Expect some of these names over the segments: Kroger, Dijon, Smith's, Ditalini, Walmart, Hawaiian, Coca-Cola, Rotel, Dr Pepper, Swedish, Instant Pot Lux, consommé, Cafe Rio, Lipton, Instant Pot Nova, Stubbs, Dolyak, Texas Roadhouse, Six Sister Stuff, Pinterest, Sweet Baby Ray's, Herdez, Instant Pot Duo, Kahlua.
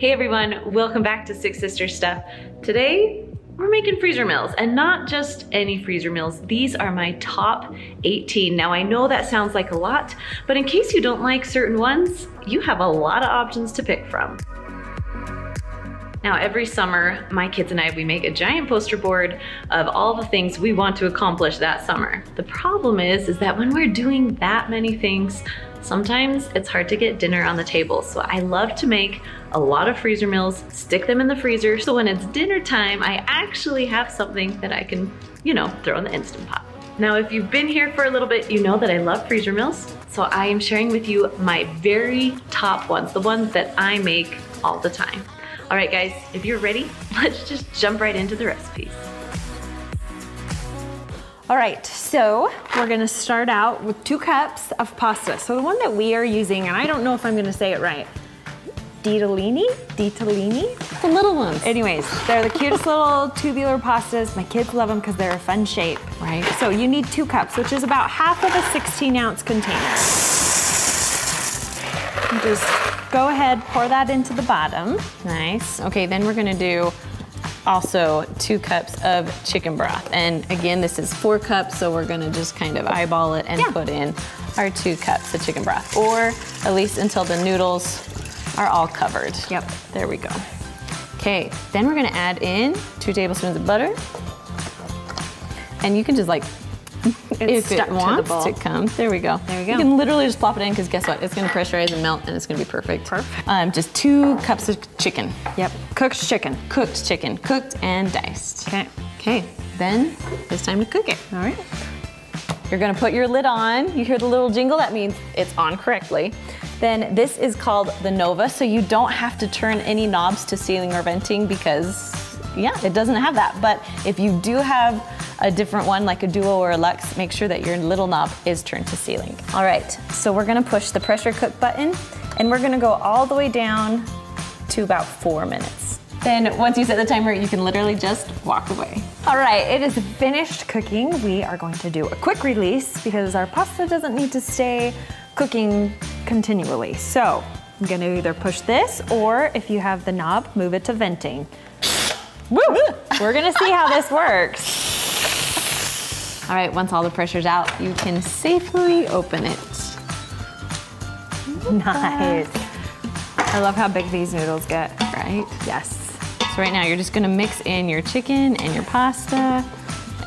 Hey everyone, welcome back to Six Sister Stuff. Today, we're making freezer meals, and not just any freezer meals. These are my top 18. Now I know that sounds like a lot, but in case you don't like certain ones, you have a lot of options to pick from. Now every summer, my kids and I, we make a giant poster board of all the things we want to accomplish that summer. The problem is that when we're doing that many things, sometimes it's hard to get dinner on the table. So I love to make a lot of freezer meals, stick them in the freezer, so when it's dinner time, I actually have something that I can, you know, throw in the Instant Pot. Now, if you've been here for a little bit, you know that I love freezer meals. So I am sharing with you my very top ones, the ones that I make all the time. All right guys, if you're ready, let's just jump right into the recipes. All right, so we're gonna start out with 2 cups of pasta. So the one that we are using, and I don't know if I'm gonna say it right, Ditalini? The little ones. Anyways, they're the cutest little tubular pastas. My kids love them because they're a fun shape. Right. So you need 2 cups, which is about half of a 16-ounce container. Just go ahead, pour that into the bottom. Nice. Okay, then we're gonna do also 2 cups of chicken broth. And again, this is 4 cups, so we're gonna just kind of eyeball it and put in our 2 cups of chicken broth, or at least until the noodles are all covered. Yep. There we go. Okay, then we're gonna add in 2 tablespoons of butter. And you can just like, if it wants to come. There we go. There we go. You can literally just plop it in, because guess what? It's gonna pressurize and melt, and it's gonna be perfect. Perfect. Just 2 cups of chicken. Yep. Cooked chicken. Cooked and diced. Okay. Okay. Then it's time to cook it. All right. You're gonna put your lid on. You hear the little jingle? That means it's on correctly. Then this is called the Nova, so you don't have to turn any knobs to sealing or venting, because it doesn't have that. But if you do have a different one, like a Duo or a Lux, make sure that your little knob is turned to sealing. All right, so we're gonna push the pressure cook button, and we're gonna go all the way down to about 4 minutes. Then once you set the timer, you can literally just walk away. All right, it is finished cooking. We are going to do a quick release because our pasta doesn't need to stay cooking continually. So I'm gonna either push this, or if you have the knob, move it to venting. Woo! We're gonna see how this works. All right, once all the pressure's out, you can safely open it. Nice. I love how big these noodles get. Right? Yes. So right now, you're just gonna mix in your chicken and your pasta,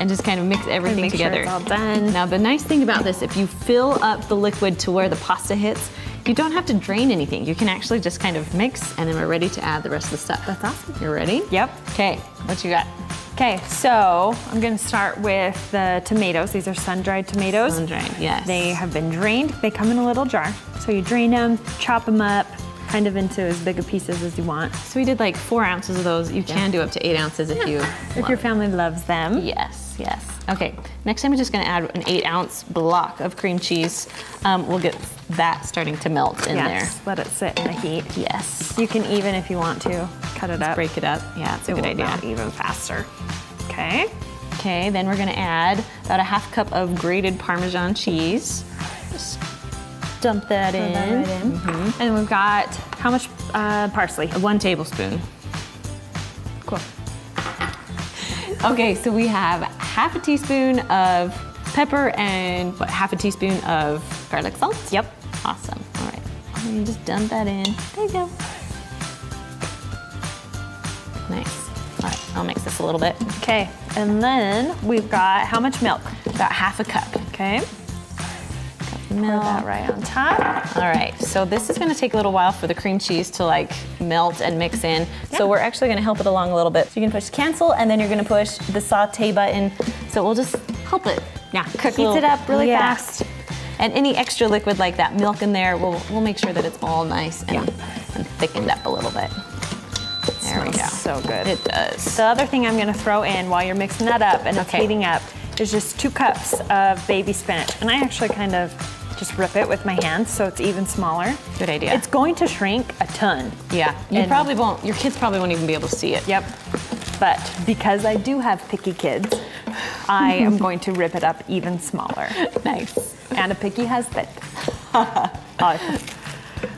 and just kind of mix everything together. Sure it's all done. Now, the nice thing about this, if you fill up the liquid to where the pasta hits, you don't have to drain anything. You can actually just kind of mix, and then we're ready to add the rest of the stuff. That's awesome. You're ready? Yep. Okay, what you got? Okay, so I'm gonna start with the tomatoes. These are sun-dried tomatoes. Sun-dried, yes. They have been drained. They come in a little jar. So you drain them, chop them up, kind of into as big of pieces as you want. So we did like 4 ounces of those. You can do up to 8 ounces if your family loves them. Yes, yes. Okay, next time we're just gonna add an 8-ounce block of cream cheese. We'll get that starting to melt in there. Yes, let it sit in the heat. Yes. You can even, if you want to, cut it up. Break it up, yeah, it's a good idea. It will melt even faster. Okay. Okay, then we're gonna add about a half cup of grated Parmesan cheese. Just dump that in. Mm-hmm. And we've got, how much parsley? 1 tablespoon. Cool. Okay, so we have half a teaspoon of pepper and half a teaspoon of garlic salt? Yep. Awesome, all right. And you just dump that in. There you go. Nice. All right, I'll mix this a little bit. Okay, and then we've got how much milk? About half a cup. Okay. Pour that right on top. All right, so this is gonna take a little while for the cream cheese to like melt and mix in. Yeah. So we're actually gonna help it along a little bit. So you can push cancel, and then you're gonna push the saute button. So we'll just help it. Yeah, cook it up really fast. And any extra liquid like that milk in there, we'll make sure that it's all nice and thickened up a little bit. There we go. So good. It does. The other thing I'm gonna throw in while you're mixing that up and it's heating up is just 2 cups of baby spinach. And I actually kind of just rip it with my hands so it's even smaller. Good idea. It's going to shrink a ton. Yeah, you probably won't, your kids probably won't even be able to see it. Yep, but because I do have picky kids, I am going to rip it up even smaller. Nice. And a picky husband. Awesome.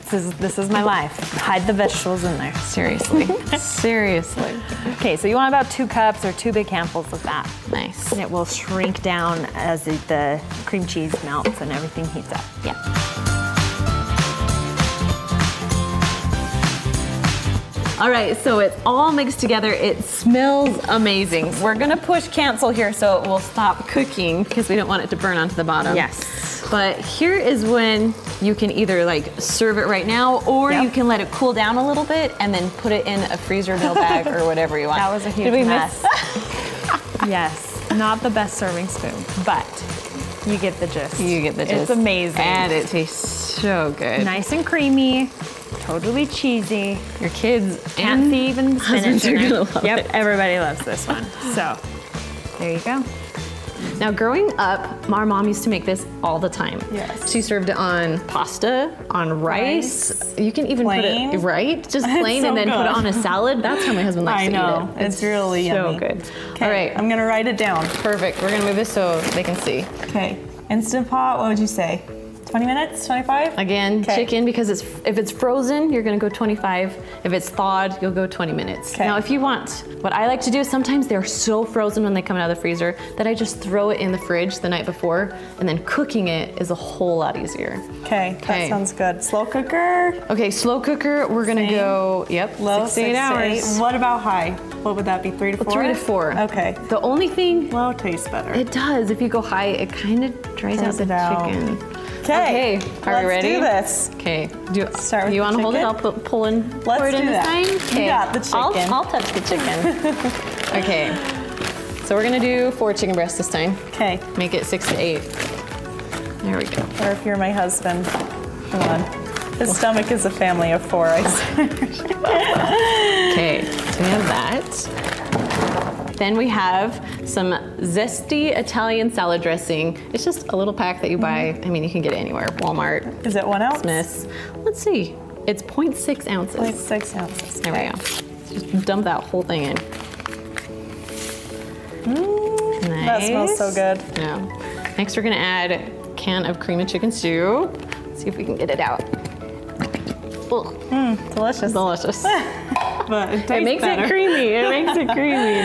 This is my life. Hide the vegetables in there. Seriously. Seriously. Okay, so you want about 2 cups or 2 big handfuls of that. Nice. And it will shrink down as the cream cheese melts and everything heats up. Yeah. All right, so it's all mixed together. It smells amazing. We're gonna push cancel here so it will stop cooking because we don't want it to burn onto the bottom. Yes. But here is when you can either like serve it right now or you can let it cool down a little bit and then put it in a freezer meal bag or whatever you want. That was a huge mess. Yes, not the best serving spoon, but you get the gist. You get the gist. It's amazing. And it tastes so good. Nice and creamy. Totally cheesy. Your kids and even spinach are gonna love it. Everybody loves this one. So there you go. Now growing up, our mom used to make this all the time. Yes. She served it on pasta, on rice. You can even put it just plain and then put it on a salad. That's how my husband likes to eat it. It's really yummy. So good. All right. I'm gonna write it down. Perfect. We're gonna move this so they can see. Okay. Instant Pot, what would you say? 20 minutes, 25? Again, chicken, because it's if it's frozen, you're gonna go 25. If it's thawed, you'll go 20 minutes. Okay. Now, if you want, what I like to do is sometimes they're so frozen when they come out of the freezer that I just throw it in the fridge the night before, and then cooking it is a whole lot easier. Okay, that sounds good. Slow cooker? Okay, slow cooker, we're gonna go, low, 6 to 8 hours. What about high? What would that be, 3 to 4? 3 to 4. Okay. The only thing- Low tastes better. It does. If you go high, it kind of dries out the chicken. Okay, are we ready? Let's do this. Okay, you want to hold it? I'll pull in. Let's pour it in this time. Okay. You got the chicken. I'll touch the chicken. Okay, so we're gonna do 4 chicken breasts this time. Okay. Make it 6 to 8. There we go. Or if you're my husband, come on. His stomach is a family of 4, I swear. Okay, so we have that. Then we have some zesty Italian salad dressing. It's just a little pack that you buy. I mean, you can get it anywhere. Walmart. Is it 1 ounce? Smith's. Let's see. It's 0.6 ounces. 0.6 ounces. There we go. Just dump that whole thing in. Nice. That smells so good. Yeah. Next, we're gonna add a can of cream of chicken soup. Let's see if we can get it out. Delicious. Delicious. But it makes it creamy. It makes it creamy.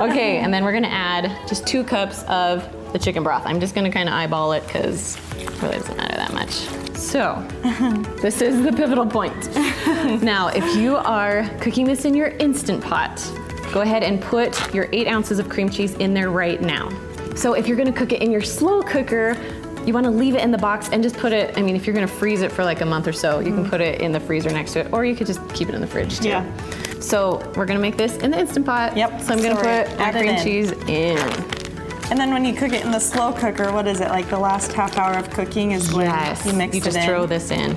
Okay, and then we're gonna add just 2 cups of the chicken broth. I'm just gonna kind of eyeball it because it really doesn't matter that much. So, this is the pivotal point. Now, if you are cooking this in your Instant Pot, go ahead and put your 8 ounces of cream cheese in there right now. So if you're gonna cook it in your slow cooker, you want to leave it in the box and just put it, I mean, if you're going to freeze it for like a month or so, you can put it in the freezer next to it, or you could just keep it in the fridge too. Yeah. So we're going to make this in the Instant Pot. Yep. So I'm going to put our cream cheese in. And then when you cook it in the slow cooker, what is it, like the last half hour of cooking is when you mix it in? You just throw this in.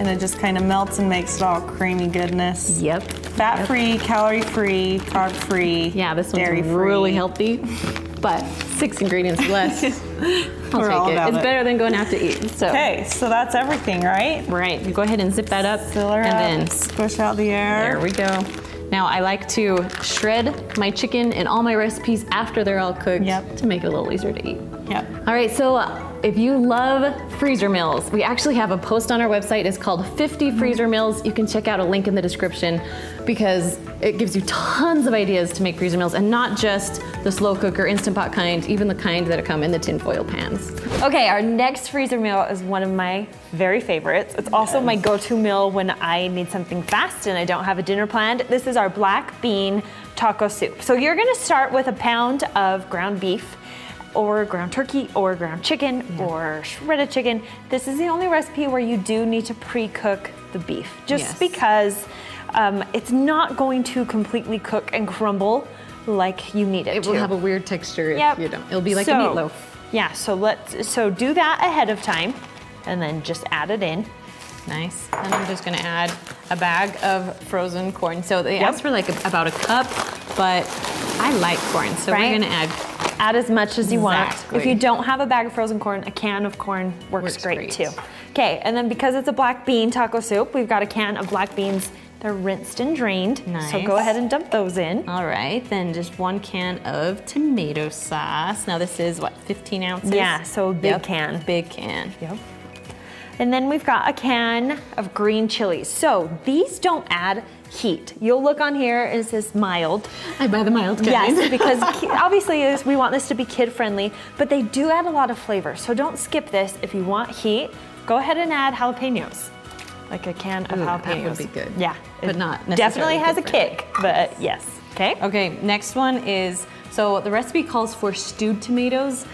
And it just kind of melts and makes it all creamy goodness. Yep. Fat-free, calorie-free, carb-free, yeah, this one's really healthy. But 6 ingredients less. I'll take it. It's better than going out to eat. So. Okay, so that's everything, right? Right. You go ahead and zip that up, and then squish out the air. There we go. Now I like to shred my chicken in all my recipes after they're all cooked to make it a little easier to eat. All right, so if you love freezer meals, we actually have a post on our website. It's called 50 Freezer Meals. You can check out a link in the description because it gives you tons of ideas to make freezer meals and not just the slow cooker, Instant Pot kind, even the kind that come in the tinfoil pans. Okay, our next freezer meal is one of my very favorites. It's also my go-to meal when I need something fast and I don't have a dinner planned. This is our black bean taco soup. So you're gonna start with a pound of ground beef, or ground turkey, or ground chicken, or shredded chicken. This is the only recipe where you do need to pre-cook the beef, just because it's not going to completely cook and crumble like you need it to. It will have a weird texture if you don't. It'll be like a meatloaf. Yeah, so do that ahead of time, and then just add it in. Nice, and I'm just gonna add a bag of frozen corn. So they asked for like about a cup, but I like corn, so we're gonna add as much as you want. If you don't have a bag of frozen corn, a can of corn works great too. Okay, and then because it's a black bean taco soup, we've got a can of black beans. They're rinsed and drained, so go ahead and dump those in. All right, then just 1 can of tomato sauce. Now this is what, 15 ounces? Yeah, so a big can. Big can. Yep. And then we've got a can of green chilies. So these don't add heat. You'll look on here, it says mild. I buy the mild kind. Yes, because obviously we want this to be kid friendly, but they do add a lot of flavor. So don't skip this. If you want heat, go ahead and add jalapenos. Like a can of jalapenos. That would be good. Yeah. But not necessarily. Definitely has a kick, but yes. Okay. Okay, next one is, so the recipe calls for stewed tomatoes,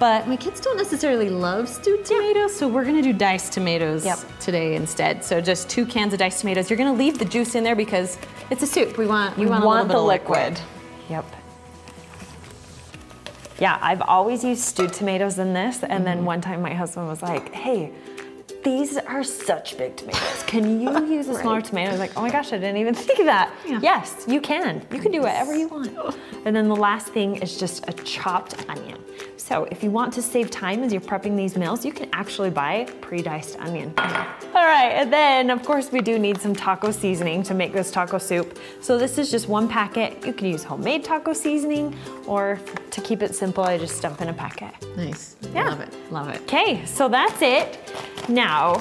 but my kids don't necessarily love stewed tomatoes, so we're gonna do diced tomatoes today instead. So just 2 cans of diced tomatoes. You're gonna leave the juice in there because it's a soup. We want a little bit of liquid. Yep. Yeah, I've always used stewed tomatoes in this, and then one time my husband was like, hey, these are such big tomatoes. Can you use a smaller tomato? I was like, oh my gosh, I didn't even think of that. Yeah. Yes, you can. You can do whatever you want. And then the last thing is just a chopped onion. So if you want to save time as you're prepping these meals, you can actually buy pre-diced onion. All right, and then of course we do need some taco seasoning to make this taco soup. So this is just 1 packet. You can use homemade taco seasoning, or to keep it simple, I just dump in a packet. Nice, love it, love it. Okay, so that's it. Now,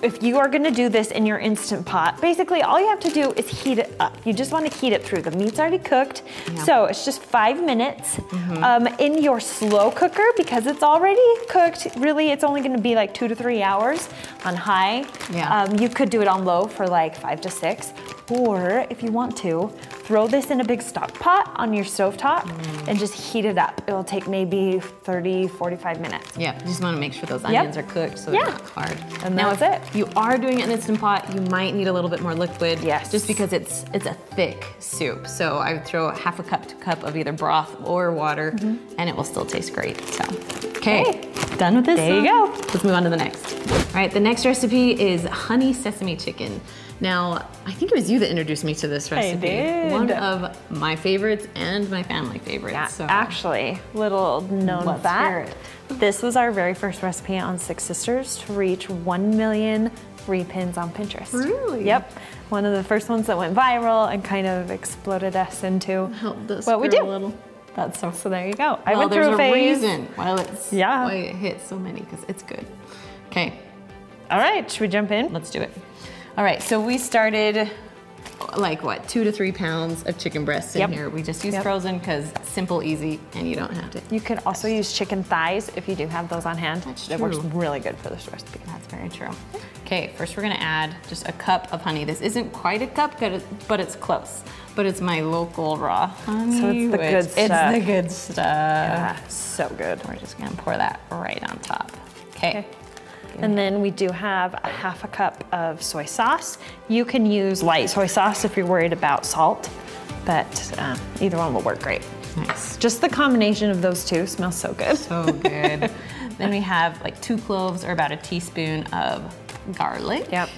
if you are gonna do this in your Instant Pot, basically all you have to do is heat it up. You just wanna heat it through. The meat's already cooked, so it's just 5 minutes in your slow cooker because it's already cooked. Really, it's only gonna be like 2 to 3 hours on high. Yeah. You could do it on low for like 5 to 6, or if you want to, throw this in a big stock pot on your stovetop and just heat it up. It will take maybe 30, 45 minutes. Yeah, you just want to make sure those onions are cooked so they're not hard. And now, if you are doing it in an Instant Pot, you might need a little bit more liquid just because it's a thick soup. So I would throw half a cup to a cup of either broth or water and it will still taste great. So, okay, done with this. There you go. Let's move on to the next. All right, the next recipe is honey sesame chicken. Now, I think it was you that introduced me to this recipe. I did. One of my favorites and my family favorites. Yeah, so. Actually, little known fact, this was our very first recipe on Six Sisters to reach 1 million repins on Pinterest. Really? Yep. One of the first ones that went viral and kind of exploded us into what we do. That's so there you go. I went through a phase. There's a reason why it hit so many, because it's good. Okay. All right, should we jump in? Let's do it. All right, so we started like what, 2 to 3 pounds of chicken breasts in here. We just use frozen because simple, easy, and you don't have to. You could also use chicken thighs if you do have those on hand. That's true. That works really good for this recipe. That's very true. Okay, first we're gonna add just a cup of honey. This isn't quite a cup, but it's close. But it's my local raw honey. So it's the good stuff. It's the good stuff. Yeah, so good. We're just gonna pour that right on top. Okay. And then we do have a half a cup of soy sauce. You can use light soy sauce if you're worried about salt, but either one will work great. Nice. Just the combination of those two smells so good. So good. Then we have like 2 cloves or about a teaspoon of garlic. Yep.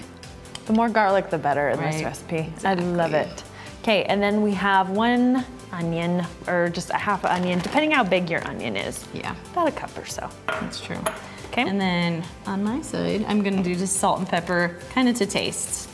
The more garlic, the better in this recipe. Exactly. I love it. Okay, and then we have 1 onion, or just a half onion, depending how big your onion is. Yeah. About a cup or so. That's true. Okay. And then on my side, I'm gonna do just salt and pepper, kind of to taste.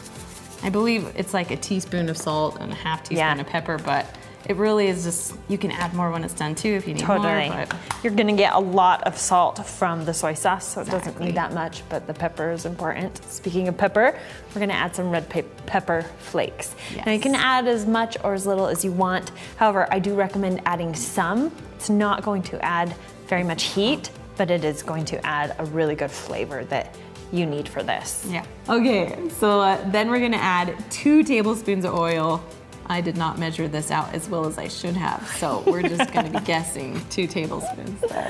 I believe it's like a teaspoon of salt and a half teaspoon of pepper, but it really is just, you can add more when it's done too if you need more. But you're gonna get a lot of salt from the soy sauce, so it doesn't need that much, but the pepper is important. Speaking of pepper, we're gonna add some red pepper flakes. Yes. Now you can add as much or as little as you want. However, I do recommend adding some. It's not going to add very much heat, but it is going to add a really good flavor that you need for this. Yeah. Okay, so then we're gonna add 2 tablespoons of oil. I did not measure this out as well as I should have, so we're just gonna be guessing 2 tablespoons there.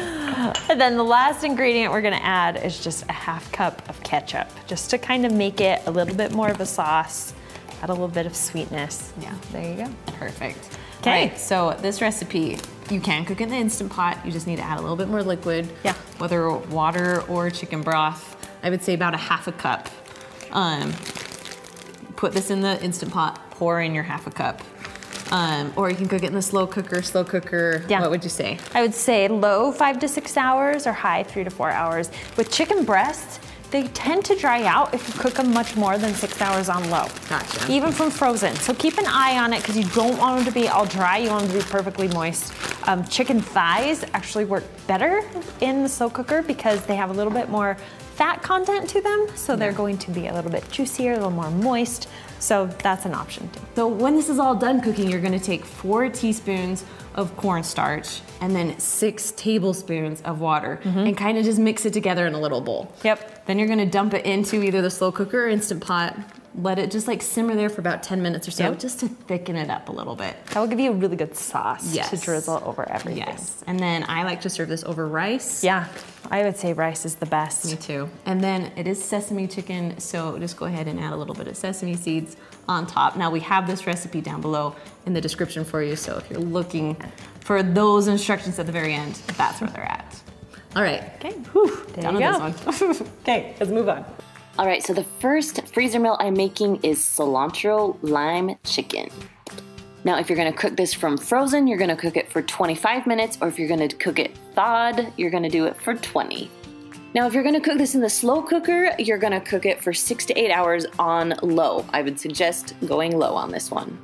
And then the last ingredient we're gonna add is just a half cup of ketchup, just to kind of make it a little bit more of a sauce, add a little bit of sweetness. Yeah, there you go. Perfect. Okay, right, so this recipe, you can cook in the Instant Pot, you just need to add a little bit more liquid, whether water or chicken broth. I would say about a half a cup. Put this in the Instant Pot, pour in your half a cup. Or you can cook it in the slow cooker, what would you say? I would say low 5 to 6 hours or high 3 to 4 hours. With chicken breasts, they tend to dry out if you cook them much more than 6 hours on low. Gotcha. Even from frozen. So keep an eye on it because you don't want them to be all dry, you want them to be perfectly moist. Chicken thighs actually work better in the slow cooker because they have a little bit more fat content to them, so they're going to be a little bit juicier, a little more moist, so that's an option too. So when this is all done cooking, you're gonna take 4 teaspoons of cornstarch and then 6 tablespoons of water and kind of just mix it together in a little bowl. Yep. Then you're gonna dump it into either the slow cooker or Instant Pot. Let it just like simmer there for about 10 minutes or so, just to thicken it up a little bit. That will give you a really good sauce to drizzle over everything. Yes, and then I like to serve this over rice. Yeah, I would say rice is the best. Me too. And then it is sesame chicken, so just go ahead and add a little bit of sesame seeds on top. Now we have this recipe down below in the description for you, so if you're looking for those instructions at the very end, that's where they're at. All right, okay, down with this one. Okay, let's move on. All right, so the first freezer meal I'm making is cilantro lime chicken. Now, if you're gonna cook this from frozen, you're gonna cook it for 25 minutes, or if you're gonna cook it thawed, you're gonna do it for 20. Now, if you're gonna cook this in the slow cooker, you're gonna cook it for 6 to 8 hours on low. I would suggest going low on this one.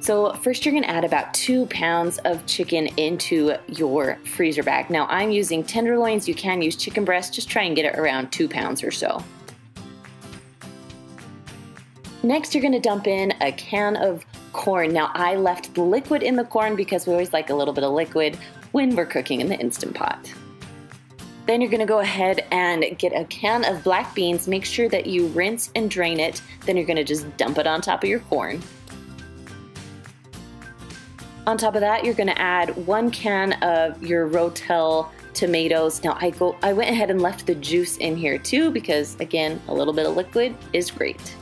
So first you're gonna add about 2 pounds of chicken into your freezer bag. Now I'm using tenderloins, you can use chicken breast, just try and get it around 2 pounds or so. Next you're gonna dump in a can of corn. Now I left the liquid in the corn because we always like a little bit of liquid when we're cooking in the Instant Pot. Then you're gonna go ahead and get a can of black beans, make sure that you rinse and drain it, then you're gonna just dump it on top of your corn. On top of that, you're gonna add 1 can of your Rotel tomatoes. Now I went ahead and left the juice in here too because again, a little bit of liquid is great.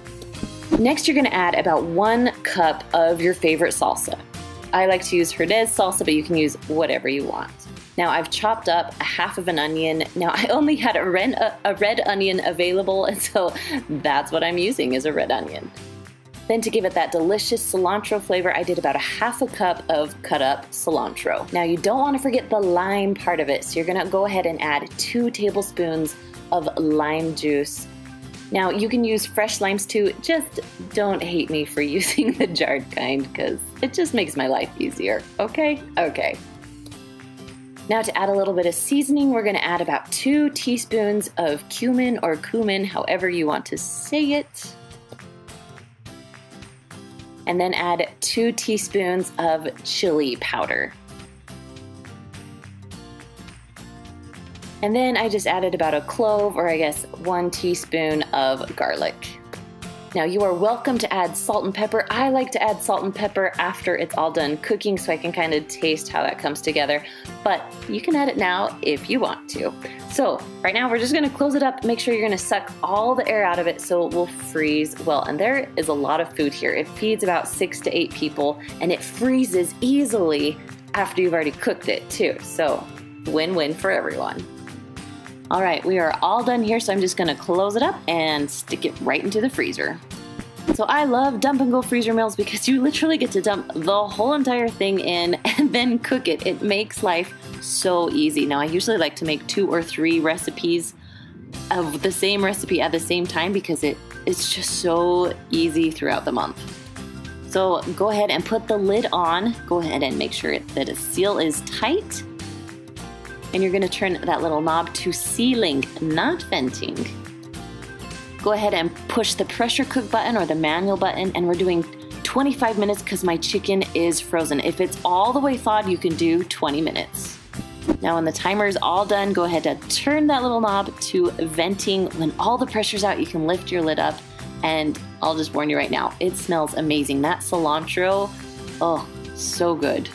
Next, you're gonna add about 1 cup of your favorite salsa. I like to use Herdez salsa, but you can use whatever you want. Now I've chopped up a half of an onion. Now I only had a red onion available, and so that's what I'm using is a red onion. Then to give it that delicious cilantro flavor, I did about a half a cup of cut up cilantro. Now you don't want to forget the lime part of it, so you're gonna go ahead and add 2 tablespoons of lime juice. Now you can use fresh limes too, just don't hate me for using the jarred kind because it just makes my life easier, okay? Okay. Now to add a little bit of seasoning, we're gonna add about 2 teaspoons of cumin or cumin, however you want to say it. And then add 2 teaspoons of chili powder. And then I just added about a clove, or I guess 1 teaspoon of garlic. Now you are welcome to add salt and pepper. I like to add salt and pepper after it's all done cooking so I can kind of taste how that comes together, but you can add it now if you want to. So right now we're just gonna close it up, make sure you're gonna suck all the air out of it so it will freeze well. And there is a lot of food here. It feeds about 6 to 8 people and it freezes easily after you've already cooked it too. So win-win for everyone. All right, we are all done here, so I'm just gonna close it up and stick it right into the freezer. So I love dump and go freezer meals because you literally get to dump the whole entire thing in and then cook it. It makes life so easy. Now I usually like to make 2 or 3 recipes of the same recipe at the same time because it's just so easy throughout the month. So go ahead and put the lid on. Go ahead and make sure that the seal is tight. And you're gonna turn that little knob to sealing, not venting. Go ahead and push the pressure cook button or the manual button, and we're doing 25 minutes because my chicken is frozen. If it's all the way thawed, you can do 20 minutes. Now when the timer is all done, go ahead and turn that little knob to venting. When all the pressure's out, you can lift your lid up, and I'll just warn you right now, it smells amazing. That cilantro, oh, so good.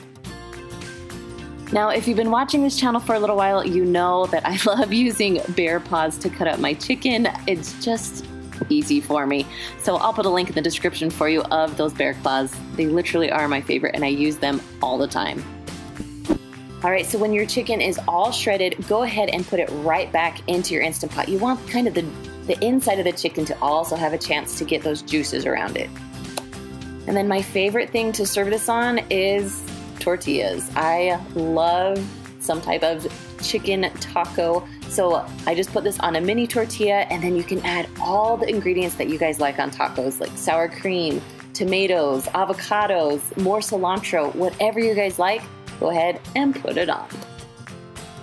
Now, if you've been watching this channel for a little while, you know that I love using bear paws to cut up my chicken. It's just easy for me. So I'll put a link in the description for you of those bear claws. They literally are my favorite and I use them all the time. All right, so when your chicken is all shredded, go ahead and put it right back into your Instant Pot. You want kind of the inside of the chicken to also have a chance to get those juices around it. And then my favorite thing to serve this on is tortillas. I love some type of chicken taco, so I just put this on a mini tortilla, and then you can add all the ingredients that you guys like on tacos, like sour cream, tomatoes, avocados, more cilantro, whatever you guys like, go ahead and put it on.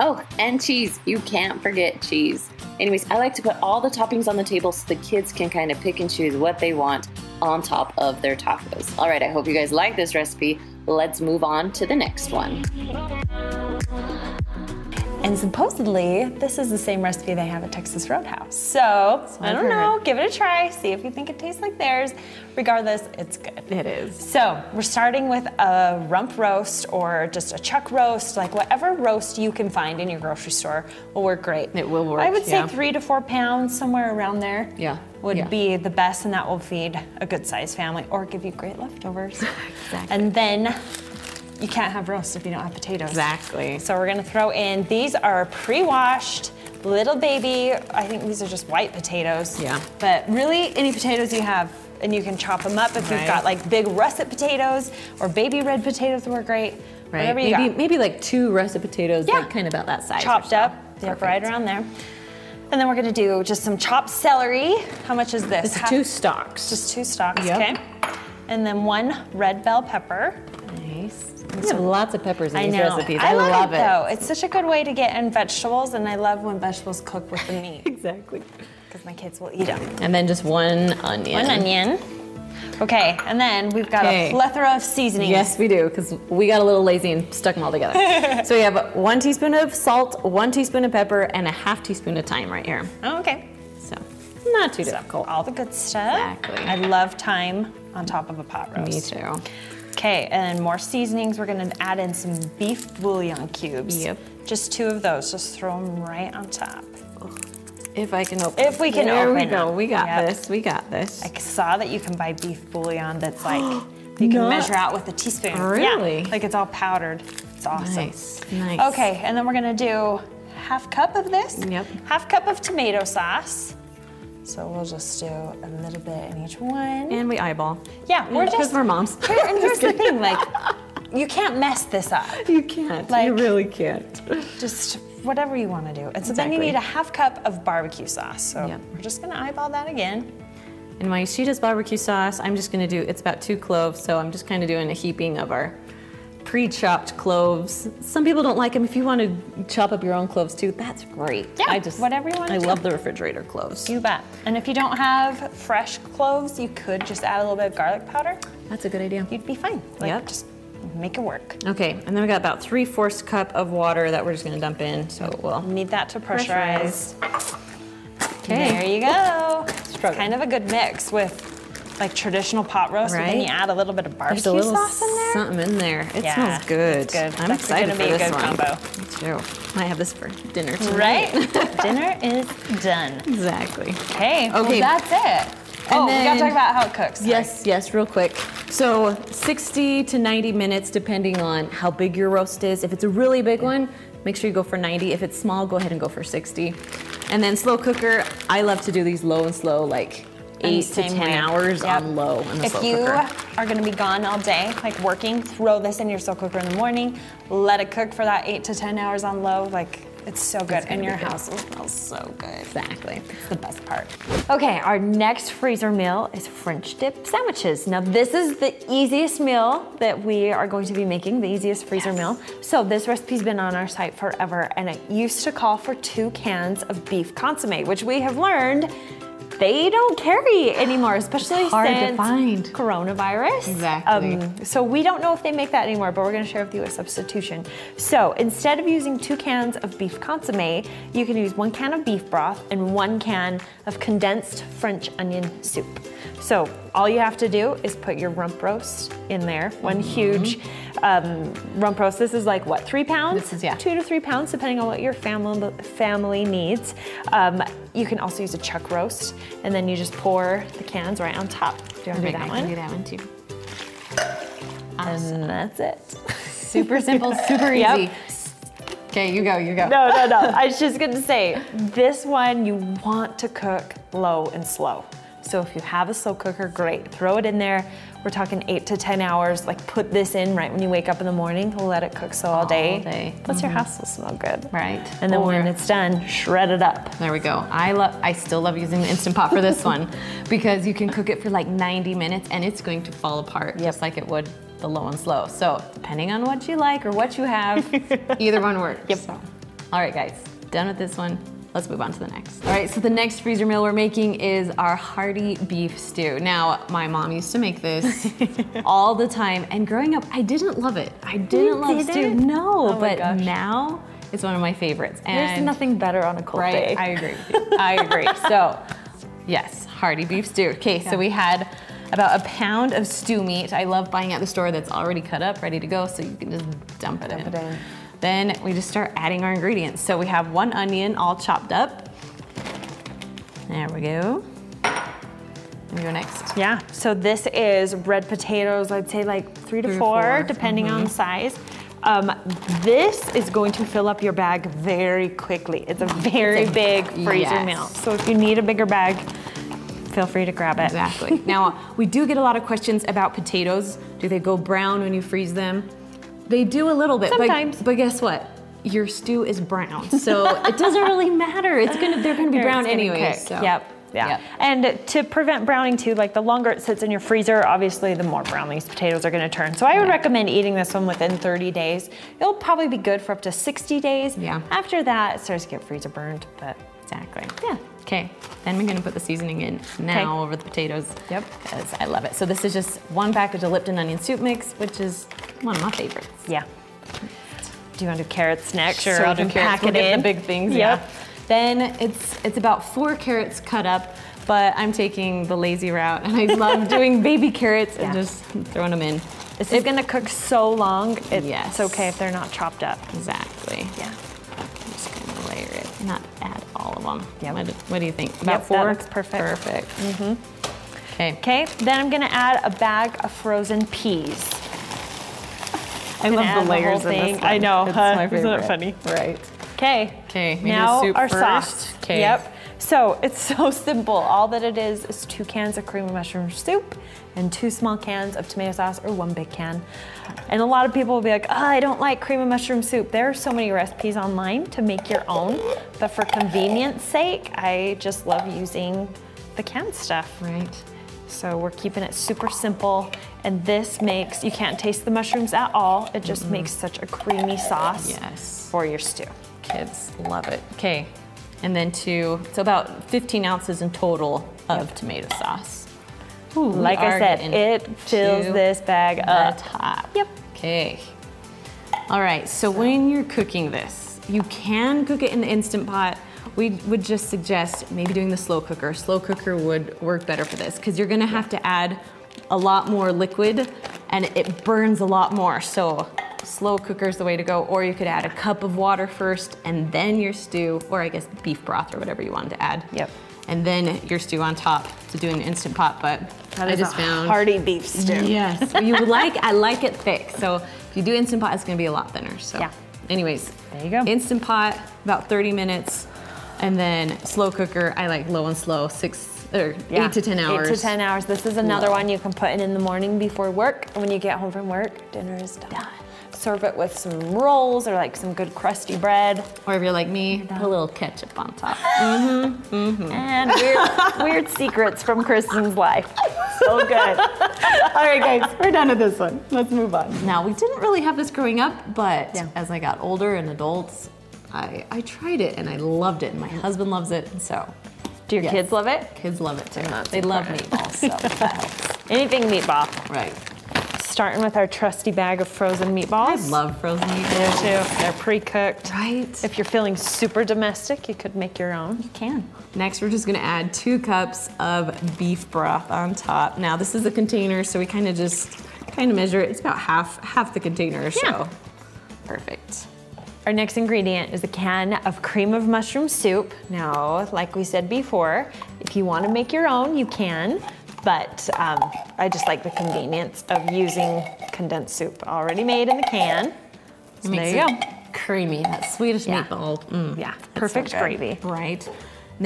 Oh, and cheese. You can't forget cheese. Anyways, I like to put all the toppings on the table so the kids can kind of pick and choose what they want on top of their tacos. All right, I hope you guys like this recipe. Let's move on to the next one. And supposedly, this is the same recipe they have at Texas Roadhouse. So I don't know, give it a try, see if you think it tastes like theirs. Regardless, it's good. It is. So we're starting with a rump roast or just a chuck roast, like whatever roast you can find in your grocery store will work great. It will work, I would say 3 to 4 pounds, somewhere around there. Yeah. would be the best, and that will feed a good sized family or give you great leftovers. Exactly. And then, you can't have roast if you don't have potatoes. Exactly. So we're gonna throw in, these are pre-washed, little baby, I think these are just white potatoes. Yeah. But really, any potatoes you have, and you can chop them up if you've got like big russet potatoes, or baby red potatoes were great, whatever you got. Maybe like 2 russet potatoes, like kind of about that size. Chopped up, yeah, right around there. And then we're gonna do just some chopped celery. How much is this? It's 2 stalks. Just 2 stalks, okay. And then 1 red bell pepper. Nice. We have lots of peppers in these recipes. I love it though. It's such a good way to get in vegetables, and I love when vegetables cook with the meat. Exactly. Because my kids will eat them. And then just 1 onion. 1 onion. Okay, and then we've got a plethora of seasonings. Yes, we do, because we got a little lazy and stuck them all together. So we have 1 teaspoon of salt, 1 teaspoon of pepper, and 1/2 teaspoon of thyme right here. Oh, okay. So, not too difficult. All the good stuff. Exactly. I love thyme on top of a pot roast. Me too. Okay, and more seasonings. We're gonna add in some beef bouillon cubes. Yep. Just 2 of those, just throw them right on top. If I can open. If we can open. There we go, we got this, we got this. I saw that you can buy beef bouillon that's like, you can measure out with a teaspoon. Really? Yeah, like it's all powdered, it's awesome. Nice, nice. Okay, and then we're gonna do 1/2 cup of this. Yep. 1/2 cup of tomato sauce. So we'll just do a little bit in each one. And we eyeball. Yeah, we're just. Because we're moms. Here, and here's the thing, like, you can't mess this up. You can't, like, you really can't. Just whatever you want to do. And so then you need 1/2 cup of barbecue sauce. So we're just gonna eyeball that again. And while she does barbecue sauce, I'm just gonna do, it's about 2 cloves, so I'm just kind of doing a heaping of our pre-chopped cloves. Some people don't like them. If you want to chop up your own cloves too, that's great. Yeah, I just, whatever you want to do. I love the refrigerator cloves. You bet. And if you don't have fresh cloves, you could just add a little bit of garlic powder. That's a good idea. You'd be fine. Like, just make it work. Okay, and then we got about 3/4 cup of water that we're just gonna dump in, so we'll need that to pressurize. Okay. There you go. It's kind of a good mix with like traditional pot roast, and then you add a little bit of barbecue sauce in there. Something in there. It smells good. It's good. I'm excited for this one. That's gonna be a good combo. Me too. Might have this for dinner tonight. Right? Dinner is done. Exactly. Okay. Well, that's it. And we gotta talk about how it cooks. Yes, yes, real quick. So 60 to 90 minutes, depending on how big your roast is. If it's a really big one, make sure you go for 90. If it's small, go ahead and go for 60. And then slow cooker. I love to do these low and slow, like 8 to 10 hours on low in the slow cooker. If you are gonna be gone all day, like working, throw this in your slow cooker in the morning, let it cook for that 8 to 10 hours on low, like it's so good, and your house will smell so good. Exactly, it's the best part. Okay, our next freezer meal is French dip sandwiches. Now this is the easiest meal that we are going to be making, the easiest freezer meal. So this recipe's been on our site forever, and it used to call for 2 cans of beef consommé, which we have learned they don't carry anymore, especially since coronavirus. Exactly. So we don't know if they make that anymore, but we're gonna share with you a substitution. So instead of using 2 cans of beef consommé, you can use 1 can of beef broth and 1 can of condensed French onion soup. So all you have to do is put your rump roast in there, one huge rump roast. This is like what, 3 pounds? This is, 2 to 3 pounds, depending on what your family needs. You can also use a chuck roast, and then you just pour the cans right on top. Do you want to do that one? I can do that one too. Awesome. And that's it. Super simple, super easy. Okay, you go, you go. No, no, no. I was just gonna say, this one you want to cook low and slow. So if you have a slow cooker, great. Throw it in there. We're talking 8 to 10 hours. Like put this in right when you wake up in the morning. Let it cook so all day. All day. Plus your house will smell good. Right. And then when it's done, shred it up. There we go. I still love using the Instant Pot for this one because you can cook it for like 90 minutes and it's going to fall apart just like it would the low and slow. So depending on what you like or what you have, either one works. Yep. So All right guys, done with this one. Let's move on to the next. All right, so the next freezer meal we're making is our hearty beef stew. Now, my mom used to make this all the time, and growing up, I didn't love it. I didn't love stew, no, but now it's one of my favorites. And there's nothing better on a cold day. Right, I agree with you. I agree. So, yes, hearty beef stew. Okay, so we had about a pound of stew meat. I love buying at the store that's already cut up, ready to go, so you can just dump it in. Then we just start adding our ingredients. So we have 1 onion all chopped up. There we go. And we go next. Yeah, so this is red potatoes, I'd say like three to four, depending on the size. This is going to fill up your bag very quickly. It's a very big freezer meal. So if you need a bigger bag, feel free to grab it. Exactly. Now, we do get a lot of questions about potatoes. Do they go brown when you freeze them? They do a little bit, but guess what? Your stew is brown, so it doesn't really matter. It's they're gonna be brown anyway. So. Yep. And to prevent browning too, like the longer it sits in your freezer, obviously the more brown these potatoes are gonna turn. So I would recommend eating this one within 30 days. It'll probably be good for up to 60 days. Yeah. After that, it starts to get freezer burned, but exactly. Yeah. Okay, then we're gonna put the seasoning in now over the potatoes. Yep. Because I love it. So this is just 1 package of Lipton onion soup mix, which is one of my favorites. Yeah. Do you want to do carrots next? Sure, I'll do carrots. We'll get the big things. Yep. Then it's about 4 carrots cut up, but I'm taking the lazy route, and I love doing baby carrots and just throwing them in. This is gonna cook so long. It's okay if they're not chopped up. Exactly. Yeah. I'm just gonna layer it, not add all of them. Yeah. What do you think? About 4. That looks perfect. Perfect. Mm-hmm. Okay. Okay. Then I'm gonna add a bag of frozen peas. I love the layers in this one. I know, it's my favorite. Isn't it funny? Right. Okay. Okay. Now our sauce. Okay. Yep. So it's so simple. All that it is 2 cans of cream of mushroom soup and 2 small cans of tomato sauce, or 1 big can. And a lot of people will be like, oh, I don't like cream of mushroom soup. There are so many recipes online to make your own, but for convenience sake, I just love using the canned stuff. Right. So we're keeping it super simple. And this makes, you can't taste the mushrooms at all. It just makes such a creamy sauce for your stew. Kids love it. Okay, and then so about 15 ounces in total of tomato sauce. Ooh, like I said, it fills this bag up. Yep. Okay. All right, so when you're cooking this, you can cook it in the Instant Pot. We would just suggest maybe doing the slow cooker. Slow cooker would work better for this, because you're gonna have to add a lot more liquid, and it burns a lot more. So slow cooker is the way to go, or you could add a cup of water first and then your stew, or I guess beef broth or whatever you wanted to add. Yep. And then your stew on top to do an Instant Pot, but I just found hearty beef stew. Yes, I like it thick. So if you do Instant Pot, it's gonna be a lot thinner. So anyways, there you go. Instant Pot, about 30 minutes, and then slow cooker, I like low and slow, 8 to 10 hours. 8 to 10 hours. This is another one you can put in the morning before work. And when you get home from work, dinner is done. Serve it with some rolls or like some good crusty bread. Or if you're like me, put a little ketchup on top. And weird secrets from Kristen's life. So good. All right, guys, we're done with this one. Let's move on. Now, we didn't really have this growing up, but as I got older and adults, I tried it and I loved it, and my husband loves it, and so. Do your kids love it? Kids love it too. They love meatballs, so that helps. Anything meatball. Right. Starting with our trusty bag of frozen meatballs. I love frozen meatballs. They're too. They're pre-cooked. Right. If you're feeling super domestic, you could make your own. You can. Next, we're just gonna add 2 cups of beef broth on top. Now, this is a container, so we kind of measure it. It's about half the container, so perfect. Our next ingredient is a can of cream of mushroom soup. Now, like we said before, if you want to make your own, you can, but I just like the convenience of using condensed soup already made in the can. So there you go. Creamy, that Swedish meatball. Mm, yeah, perfect gravy. Right. And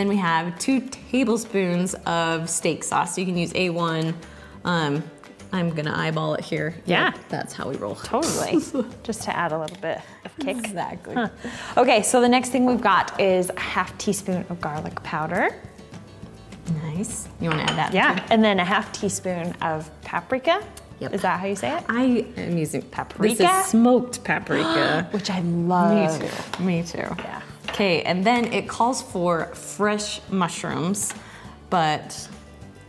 then we have 2 tablespoons of steak sauce. You can use A1. I'm gonna eyeball it here. Yeah. That's how we roll. Totally. Just to add a little bit of kick. Exactly. Huh. Okay, so the next thing we've got is a half teaspoon of garlic powder. Nice. You wanna add that? Yeah, and then a half teaspoon of paprika. Yep. Is that how you say it? I am using paprika. This is smoked paprika. Which I love. Me too. Me too. Yeah. Okay, and then it calls for fresh mushrooms, but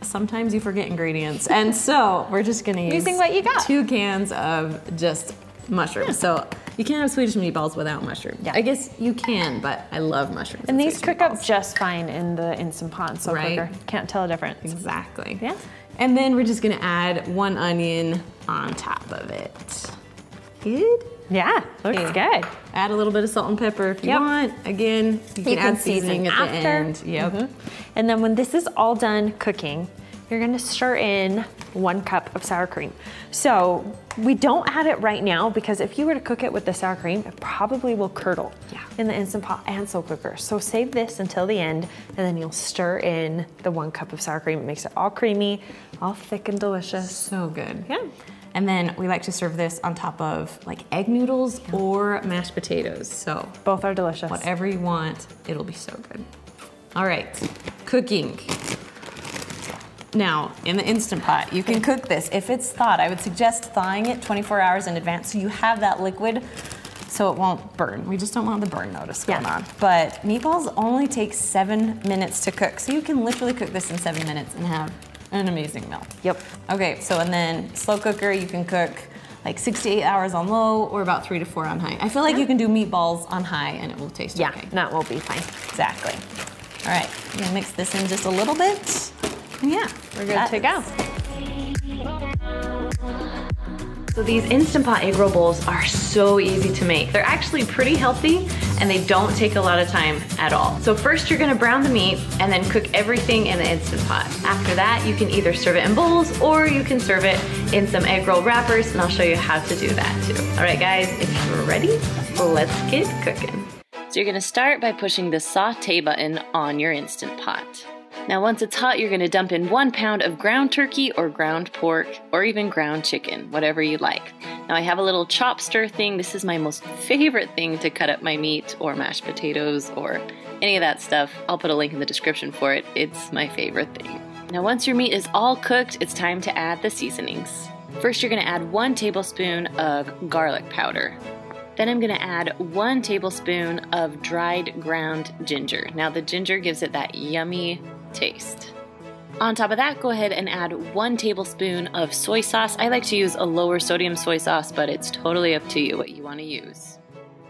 sometimes you forget ingredients. And so we're just gonna use using what you got. 2 cans of just mushrooms. Yeah. So you can't have Swedish meatballs without mushrooms. Yeah. I guess you can, but I love mushrooms. And these cook up just fine in the Instant Pot and slow cooker. Can't tell a difference. Exactly. Yeah. And then we're just gonna add 1 onion on top of it. Good? Yeah, looks good. Add a little bit of salt and pepper if you want. Again, you can add seasoning at the end. Yep. And then when this is all done cooking, you're gonna stir in 1 cup of sour cream. So we don't add it right now because if you were to cook it with the sour cream, it probably will curdle in the Instant Pot and slow cooker. So save this until the end and then you'll stir in the 1 cup of sour cream. It makes it all creamy, all thick and delicious. So good. Yeah. And then we like to serve this on top of like egg noodles or mashed potatoes. So both are delicious. Whatever you want, it'll be so good. All right, cooking. Now, in the Instant Pot, you can cook this. If it's thawed, I would suggest thawing it 24 hours in advance so you have that liquid so it won't burn. We just don't want the burn notice going on. But meatballs only take 7 minutes to cook, so you can literally cook this in 7 minutes and have an amazing meal. Yep. Okay, so and then slow cooker, you can cook like 6 to 8 hours on low or about 3 to 4 on high. I feel like you can do meatballs on high and it will taste okay. Yeah, that will be fine. Exactly. All right, I'm gonna mix this in just a little bit. Yeah, we're good to go. So these Instant Pot egg roll bowls are so easy to make. They're actually pretty healthy and they don't take a lot of time at all. So first you're gonna brown the meat and then cook everything in the Instant Pot. After that, you can either serve it in bowls or you can serve it in some egg roll wrappers, and I'll show you how to do that too. All right guys, if you're ready, let's get cooking. So you're gonna start by pushing the saute button on your Instant Pot. Now once it's hot, you're gonna dump in 1 pound of ground turkey or ground pork or even ground chicken, whatever you like. Now I have a little chop stir thing. This is my most favorite thing to cut up my meat or mashed potatoes or any of that stuff. I'll put a link in the description for it. It's my favorite thing. Now once your meat is all cooked, it's time to add the seasonings. First you're gonna add 1 tablespoon of garlic powder. Then I'm gonna add 1 tablespoon of dried ground ginger. Now the ginger gives it that yummy taste. On top of that, go ahead and add 1 tablespoon of soy sauce. I like to use a lower sodium soy sauce, but it's totally up to you what you want to use.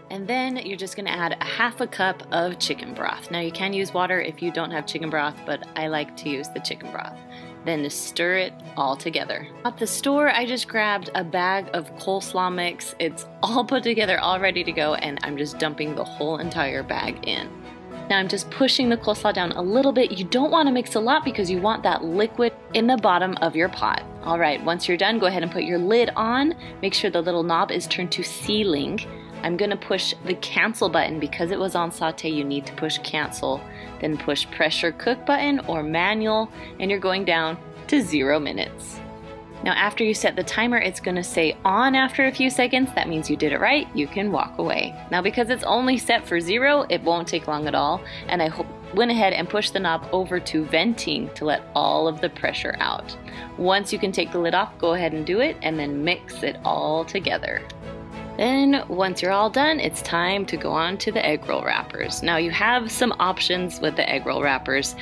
And then you're just going to add a 1/2 cup of chicken broth. Now you can use water if you don't have chicken broth, but I like to use the chicken broth. Then to stir it all together. At the store, I just grabbed a bag of coleslaw mix. It's all put together, all ready to go, and I'm just dumping the whole entire bag in. Now I'm just pushing the coleslaw down a little bit. You don't want to mix a lot because you want that liquid in the bottom of your pot. All right, once you're done, go ahead and put your lid on. Make sure the little knob is turned to sealing. I'm gonna push the cancel button because it was on saute, you need to push cancel. Then push pressure cook button or manual, and you're going down to 0 minutes. Now after you set the timer, it's gonna say on after a few seconds. That means you did it right, you can walk away. Now because it's only set for 0, it won't take long at all. And I went ahead and pushed the knob over to venting to let all of the pressure out. Once you can take the lid off, go ahead and do it and then mix it all together. Then once you're all done, it's time to go on to the egg roll wrappers. Now you have some options with the egg roll wrappers.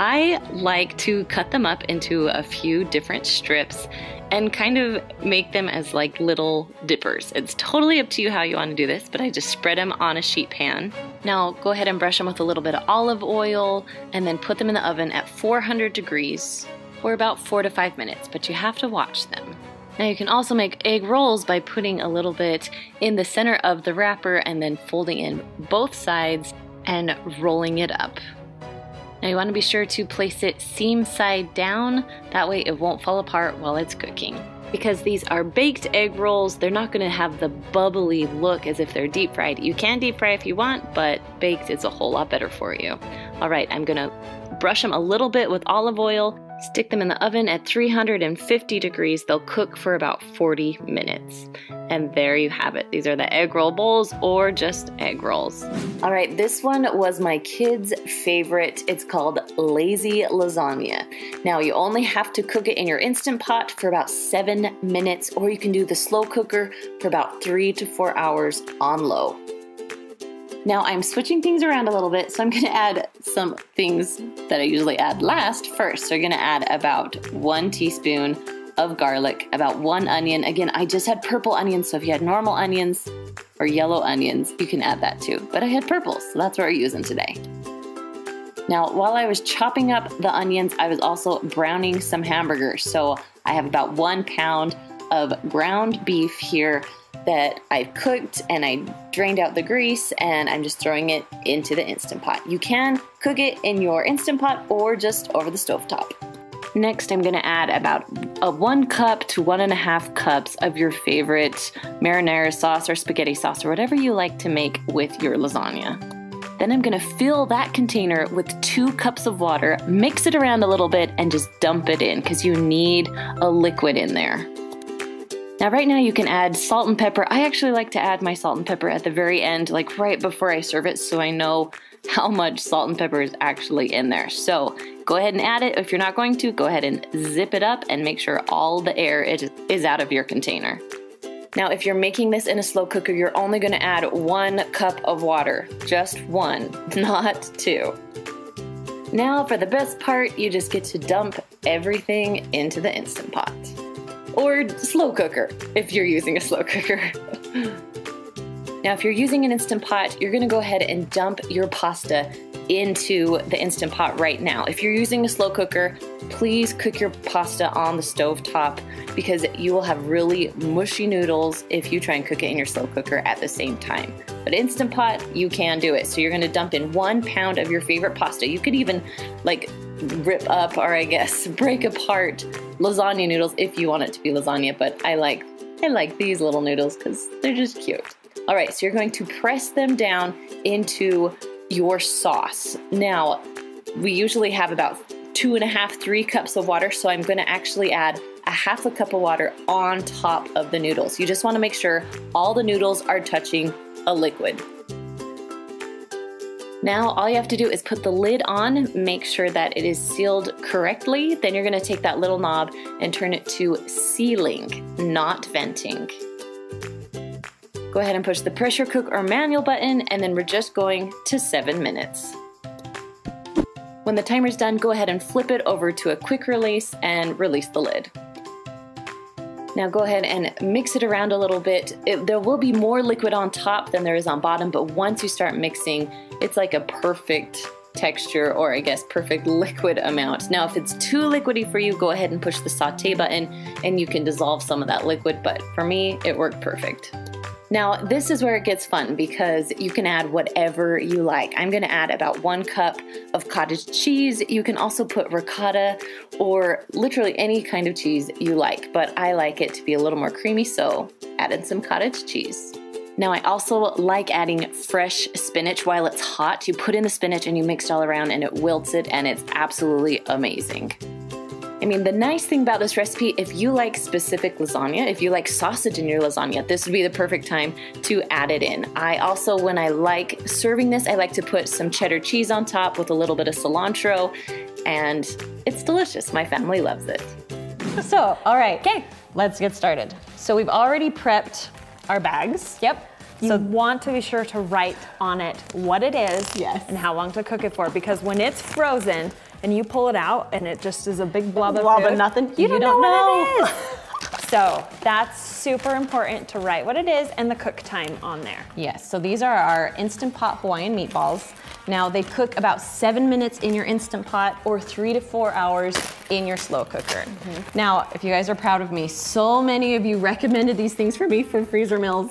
I like to cut them up into a few different strips and kind of make them as like little dippers. It's totally up to you how you want to do this, but I just spread them on a sheet pan. Now go ahead and brush them with a little bit of olive oil and then put them in the oven at 400 degrees for about 4 to 5 minutes, but you have to watch them. Now you can also make egg rolls by putting a little bit in the center of the wrapper and then folding in both sides and rolling it up. Now you want to be sure to place it seam side down, that way it won't fall apart while it's cooking. Because these are baked egg rolls, they're not going to have the bubbly look as if they're deep fried. You can deep fry if you want, but baked is a whole lot better for you. All right, I'm going to brush them a little bit with olive oil Stick them in the oven at 350 degrees. They'll cook for about 40 minutes. And there you have it. These are the egg roll bowls or just egg rolls. All right, this one was my kids' favorite. It's called Lazy Lasagna. Now you only have to cook it in your Instant Pot for about 7 minutes, or you can do the slow cooker for about 3 to 4 hours on low. Now I'm switching things around a little bit, so I'm gonna add some things that I usually add last first. So you're gonna add about 1 teaspoon of garlic, about 1 onion. Again, I just had purple onions, so if you had normal onions or yellow onions, you can add that too. But I had purple, so that's what we're using today. Now, while I was chopping up the onions, I was also browning some hamburgers. So I have about 1 pound of ground beef here that I cooked, and I drained out the grease, and I'm just throwing it into the Instant Pot. You can cook it in your Instant Pot or just over the stovetop. Next, I'm gonna add about 1 cup to 1.5 cups of your favorite marinara sauce or spaghetti sauce or whatever you like to make with your lasagna. Then I'm gonna fill that container with 2 cups of water, mix it around a little bit, and just dump it in because you need a liquid in there. Now right now you can add salt and pepper. I actually like to add my salt and pepper at the very end, like right before I serve it, so I know how much salt and pepper is actually in there. So go ahead and add it. If you're not going to, go ahead and zip it up and make sure all the air is out of your container. Now if you're making this in a slow cooker, you're only gonna add 1 cup of water, just 1, not 2. Now for the best part, you just get to dump everything into the Instant Pot. Or slow cooker, if you're using a slow cooker. Now, if you're using an Instant Pot, you're gonna go ahead and dump your pasta into the Instant Pot right now. If you're using a slow cooker, please cook your pasta on the stove top because you will have really mushy noodles if you try and cook it in your slow cooker at the same time. But Instant Pot, you can do it. So you're gonna dump in 1 pound of your favorite pasta. You could even like rip up, or I guess break apart lasagna noodles if you want it to be lasagna, but I like these little noodles because they're just cute. All right, so you're going to press them down into your sauce. Now, we usually have about 2.5, 3 cups of water, so I'm gonna actually add a 1/2 cup of water on top of the noodles. You just wanna make sure all the noodles are touching a liquid. Now all you have to do is put the lid on, make sure that it is sealed correctly, then you're gonna take that little knob and turn it to sealing, not venting. Go ahead and push the pressure cook or manual button, and then we're just going to 7 minutes. When the timer's done, go ahead and flip it over to a quick release and release the lid. Now go ahead and mix it around a little bit. There will be more liquid on top than there is on bottom, but once you start mixing, it's like a perfect texture, or I guess perfect liquid amount. Now if it's too liquidy for you, go ahead and push the saute button and you can dissolve some of that liquid, but for me, it worked perfect. Now this is where it gets fun because you can add whatever you like. I'm gonna add about 1 cup of cottage cheese. You can also put ricotta or literally any kind of cheese you like, but I like it to be a little more creamy, so added some cottage cheese. Now I also like adding fresh spinach while it's hot. You put in the spinach and you mix it all around and it wilts it, and it's absolutely amazing. I mean, the nice thing about this recipe, if you like specific lasagna, if you like sausage in your lasagna, this would be the perfect time to add it in. I also, when I like serving this, I like to put some cheddar cheese on top with a little bit of cilantro, and it's delicious. My family loves it. So, all right, okay, let's get started. So we've already prepped our bags. Yep. You want to be sure to write on it what it is, yes, and how long to cook it for, because when it's frozen and you pull it out and it just is a big blob of nothing, you don't know what it is. So that's super important to write what it is and the cook time on there. Yes, so these are our Instant Pot Hawaiian meatballs. Now they cook about 7 minutes in your Instant Pot or 3 to 4 hours in your slow cooker. Mm-hmm. Now, if you guys are proud of me, so many of you recommended these things for me for freezer meals.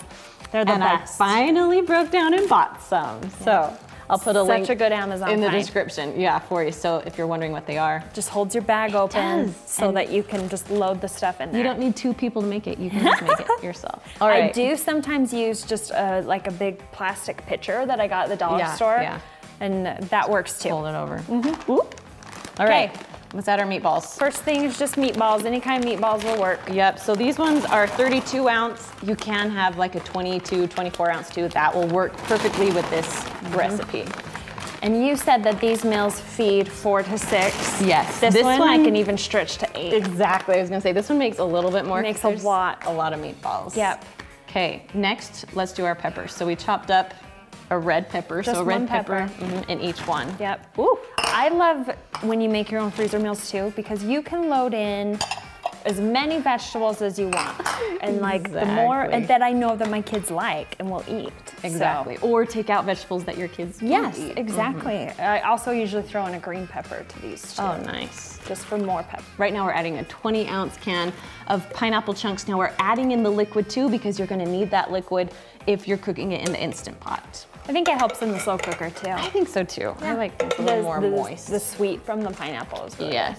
They're the best. I finally broke down and bought some. Yeah. So I'll put a link in the description, yeah, for you. So if you're wondering what they are, just holds your bag open so that you can just load the stuff in there. You don't need 2 people to make it. You can just make it yourself. All right. I do sometimes use just like a big plastic pitcher that I got at the dollar store, and that works too. Hold it over. Mm-hmm. All right. What's that, our meatballs? First thing is just meatballs. Any kind of meatballs will work. Yep, so these ones are 32 ounce. You can have like a 22, 24 ounce too. That will work perfectly with this recipe. And you said that these meals feed 4 to 6. Yes. This one I can even stretch to 8. Exactly, I was gonna say, this one makes a little bit more. Makes a lot of meatballs. Yep. Okay, next, let's do our peppers. So we chopped up a red pepper, just so one red pepper in each one. Yep. Ooh. I love when you make your own freezer meals too, because you can load in as many vegetables as you want. And like the more that I know that my kids like and will eat. Exactly, so. Or take out vegetables that your kids eat. Yes, exactly. I also usually throw in a green pepper to these too. Oh, nice. Just for more pepper. Right now we're adding a 20 ounce can of pineapple chunks. Now we're adding in the liquid too, because you're gonna need that liquid if you're cooking it in the Instant Pot. I think it helps in the slow cooker too. I think so too. Yeah. I like this, a little more moist. The sweet from the pineapple is really good.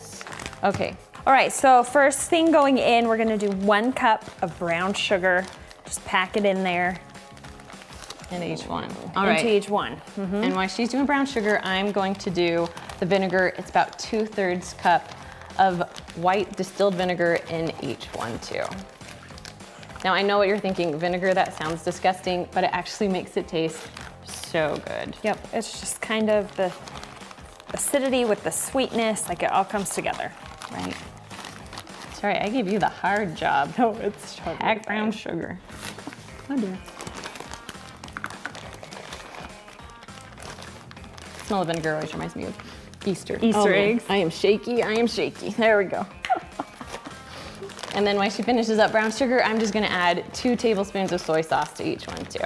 Okay. All right, so first thing going in, we're gonna do 1 cup of brown sugar. Just pack it in there. In each one. All right. Into each one. And while she's doing brown sugar, I'm going to do the vinegar. It's about 2/3 cup of white distilled vinegar in each one too. Now I know what you're thinking, vinegar, that sounds disgusting, but it actually makes it taste so good. Yep, it's just kind of the acidity with the sweetness, like it all comes together. Right. Sorry, I gave you the hard job. No, it's brown sugar. Oh dear. The smell of vinegar always reminds me of Easter eggs. I am shaky, I am shaky. There we go. And then while she finishes up brown sugar, I'm just gonna add 2 tablespoons of soy sauce to each one too.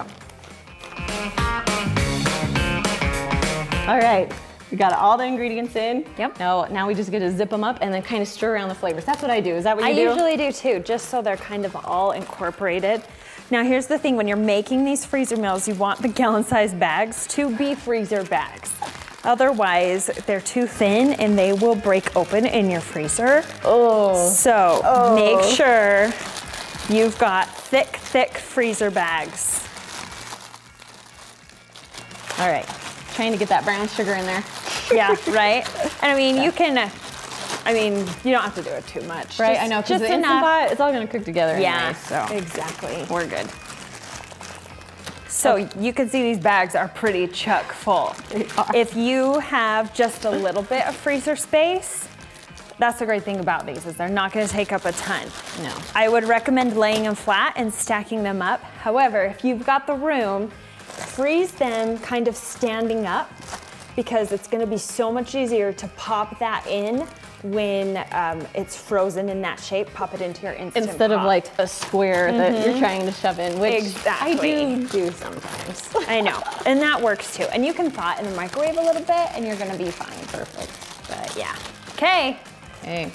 All right. We got all the ingredients in. Yep. Now we just get to zip them up and then kind of stir around the flavors. That's what I do. Is that what you do? I usually do too, just so they're kind of all incorporated. Now here's the thing, when you're making these freezer meals, you want the gallon-sized bags to be freezer bags. Otherwise, they're too thin and they will break open in your freezer. So make sure you've got thick, thick freezer bags. All right. Trying to get that brown sugar in there. Yeah, right? And I mean, you can, I mean, you don't have to do it too much. Right, I know, because the Instant Pot, it's all gonna cook together anyway, so. Exactly. We're good. So you can see these bags are pretty chock full. If you have just a little bit of freezer space, that's the great thing about these, is they're not gonna take up a ton. No. I would recommend laying them flat and stacking them up. However, if you've got the room, freeze them kind of standing up, because it's gonna be so much easier to pop that in when it's frozen in that shape, pop it into your Instant Pot. Instead of like a square that you're trying to shove in, which I do sometimes. I know, and that works too. And you can thaw it in the microwave a little bit and you're gonna be fine. Perfect, but yeah. Okay. Hey,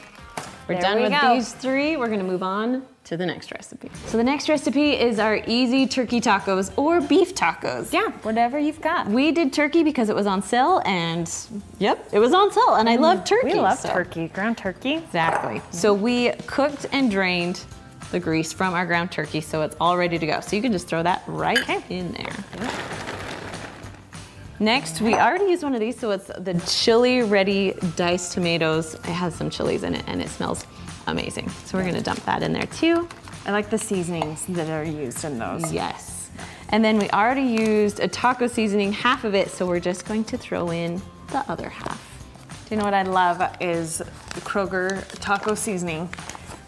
we're done with these 3. We're gonna move on to the next recipe. So the next recipe is our easy turkey tacos or beef tacos. Yeah, whatever you've got. We did turkey because it was on sale, and it was on sale, and I love turkey. We love turkey, ground turkey. Exactly. So we cooked and drained the grease from our ground turkey, so it's all ready to go. So you can just throw that right in there. Next, we already used one of these, so it's the chili ready diced tomatoes. It has some chilies in it, and it smells amazing. So we're gonna dump that in there too. I like the seasonings that are used in those. Yes. And then we already used a taco seasoning, half of it, so we're just going to throw in the other half. Do you know what I love is the Kroger taco seasoning.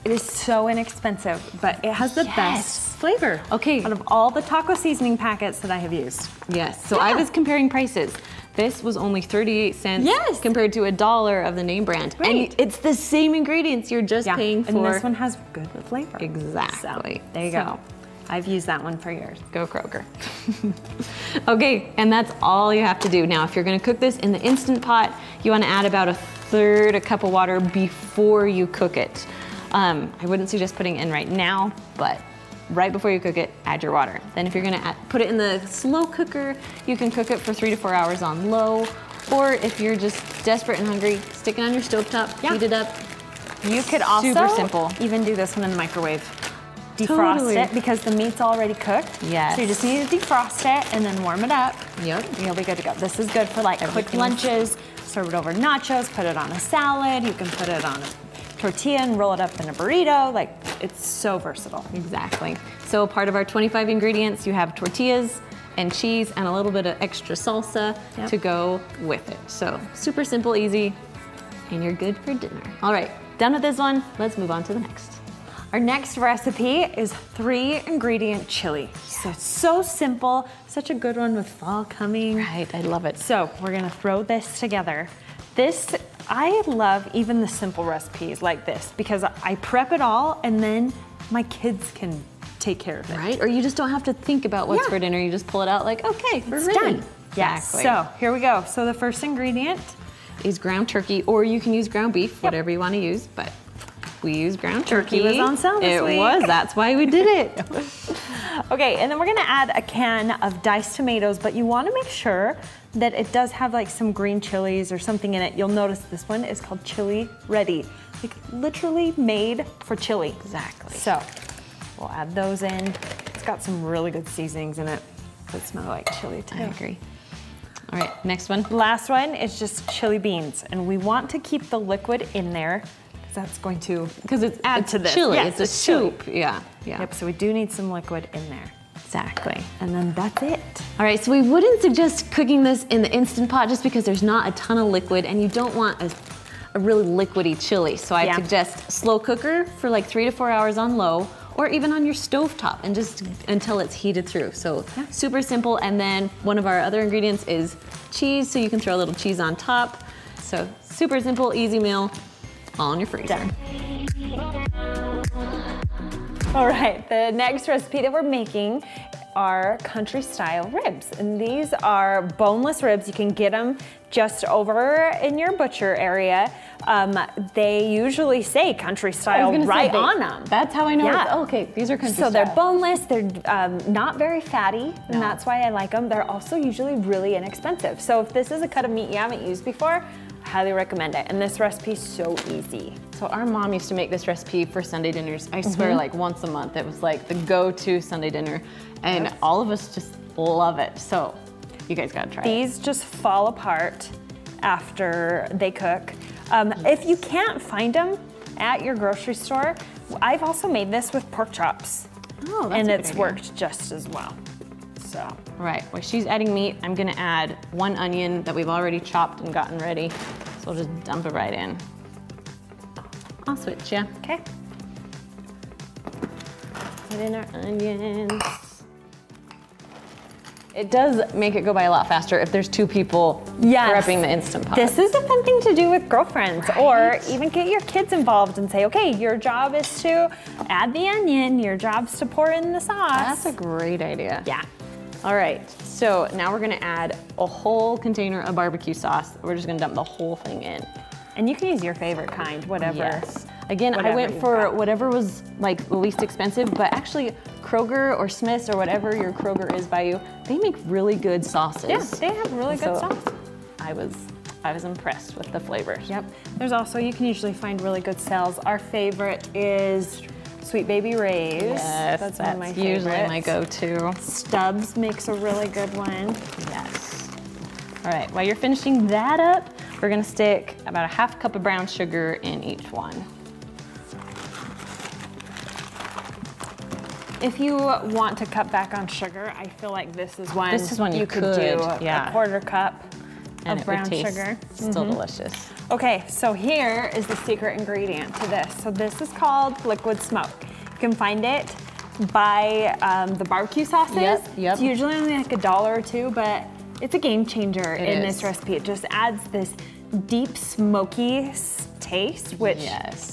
It is so inexpensive, but it has the best flavor out of all the taco seasoning packets that I have used. Yes, so I was comparing prices. This was only 38 cents compared to $1 of the name brand. Great. And it's the same ingredients, you're just paying for. And this one has good flavor. Exactly. So, there you go. I've used that one for years. Go Kroger. Okay, and that's all you have to do. Now, if you're gonna cook this in the Instant Pot, you wanna add about 1/3 cup of water before you cook it. I wouldn't suggest putting it in right now, but right before you cook it, add your water. Then if you're gonna put it in the slow cooker, you can cook it for 3 to 4 hours on low, or if you're just desperate and hungry, stick it on your stovetop, heat it up. You could also even do this one in the microwave. Defrost it, because the meat's already cooked. Yes. So you just need to defrost it and then warm it up. Yep. And you'll be good to go. This is good for like quick lunches, serve it over nachos, put it on a salad, you can put it on a tortilla and roll it up in a burrito. Like, it's so versatile. Exactly. So part of our 25 ingredients, you have tortillas and cheese and a little bit of extra salsa to go with it. So super simple, easy, and you're good for dinner. All right, done with this one, let's move on to the next. Our next recipe is 3-ingredient chili. So it's so simple, such a good one with fall coming. Right, I love it. So we're gonna throw this together. This, I love even the simple recipes like this because I prep it all and then my kids can take care of it. Right, or you just don't have to think about what's for dinner, you just pull it out like, okay, we're done. Yes, exactly. So here we go. So the first ingredient is ground turkey, or you can use ground beef, whatever you wanna use, but we use ground turkey. Turkey was on sale this week. It was, that's why we did it. Okay, and then we're gonna add a can of diced tomatoes, but you wanna make sure that it does have like some green chilies or something in it. You'll notice this one is called Chili Ready. Like literally made for chili. Exactly. So we'll add those in. It's got some really good seasonings in it. It smells like chili too. I agree. All right, next one. Last one is just chili beans, and we want to keep the liquid in there. That's going to, because it's add to this. Chili. Yes, it's a soup. Yeah, yeah. Yep. So we do need some liquid in there. Exactly. And then that's it. All right. So we wouldn't suggest cooking this in the Instant Pot just because there's not a ton of liquid, and you don't want a really liquidy chili. So I suggest slow cooker for like 3 to 4 hours on low, or even on your stovetop, and just until it's heated through. So super simple. And then one of our other ingredients is cheese, so you can throw a little cheese on top. So super simple, easy meal. All in your freezer. Done. All right, the next recipe that we're making are country style ribs. And these are boneless ribs. You can get them just over in your butcher area. They usually say country style right on them. That's how I know. Oh, okay, these are country style. So they're boneless, they're not very fatty, and that's why I like them. They're also usually really inexpensive. So if this is a cut of meat you haven't used before, highly recommend it. And this recipe is so easy. So our mom used to make this recipe for Sunday dinners. I swear, like once a month, it was like the go-to Sunday dinner. And all of us just love it. So you guys gotta try it. These just fall apart after they cook. If you can't find them at your grocery store, I've also made this with pork chops. Oh, that's and it's worked just as well. So. Right, while she's adding meat, I'm gonna add 1 onion that we've already chopped and gotten ready. So we'll just dump it right in. I'll switch, Okay. Put in our onions. It does make it go by a lot faster if there's 2 people prepping the Instant Pot. This is a fun thing to do with girlfriends, or even get your kids involved and say, okay, your job is to add the onion, your job's to pour in the sauce. That's a great idea. Yeah. All right, so now we're gonna add a whole container of barbecue sauce. We're just gonna dump the whole thing in. And you can use your favorite kind, whatever. Yes. Again, whatever I went for whatever was like least expensive, but actually Kroger or Smith's or whatever your Kroger is by you, they make really good sauces. Yes, they have really good sauce. I was impressed with the flavor. Yep, there's also, you can usually find really good sales. Our favorite is Sweet Baby Ray's. Yes, that's one of my favorites. Usually my go-to. Stubbs makes a really good one. Yes. All right, while you're finishing that up, we're gonna stick about 1/2 cup of brown sugar in each one. If you want to cut back on sugar, I feel like this is one, you could do a 1/4 cup of brown sugar. Still delicious. Okay, so here is the secret ingredient to this. So this is called liquid smoke. You can find it by the barbecue sauces. It's usually only like $1 or $2, but it's a game changer in this recipe. It just adds this deep smoky taste, which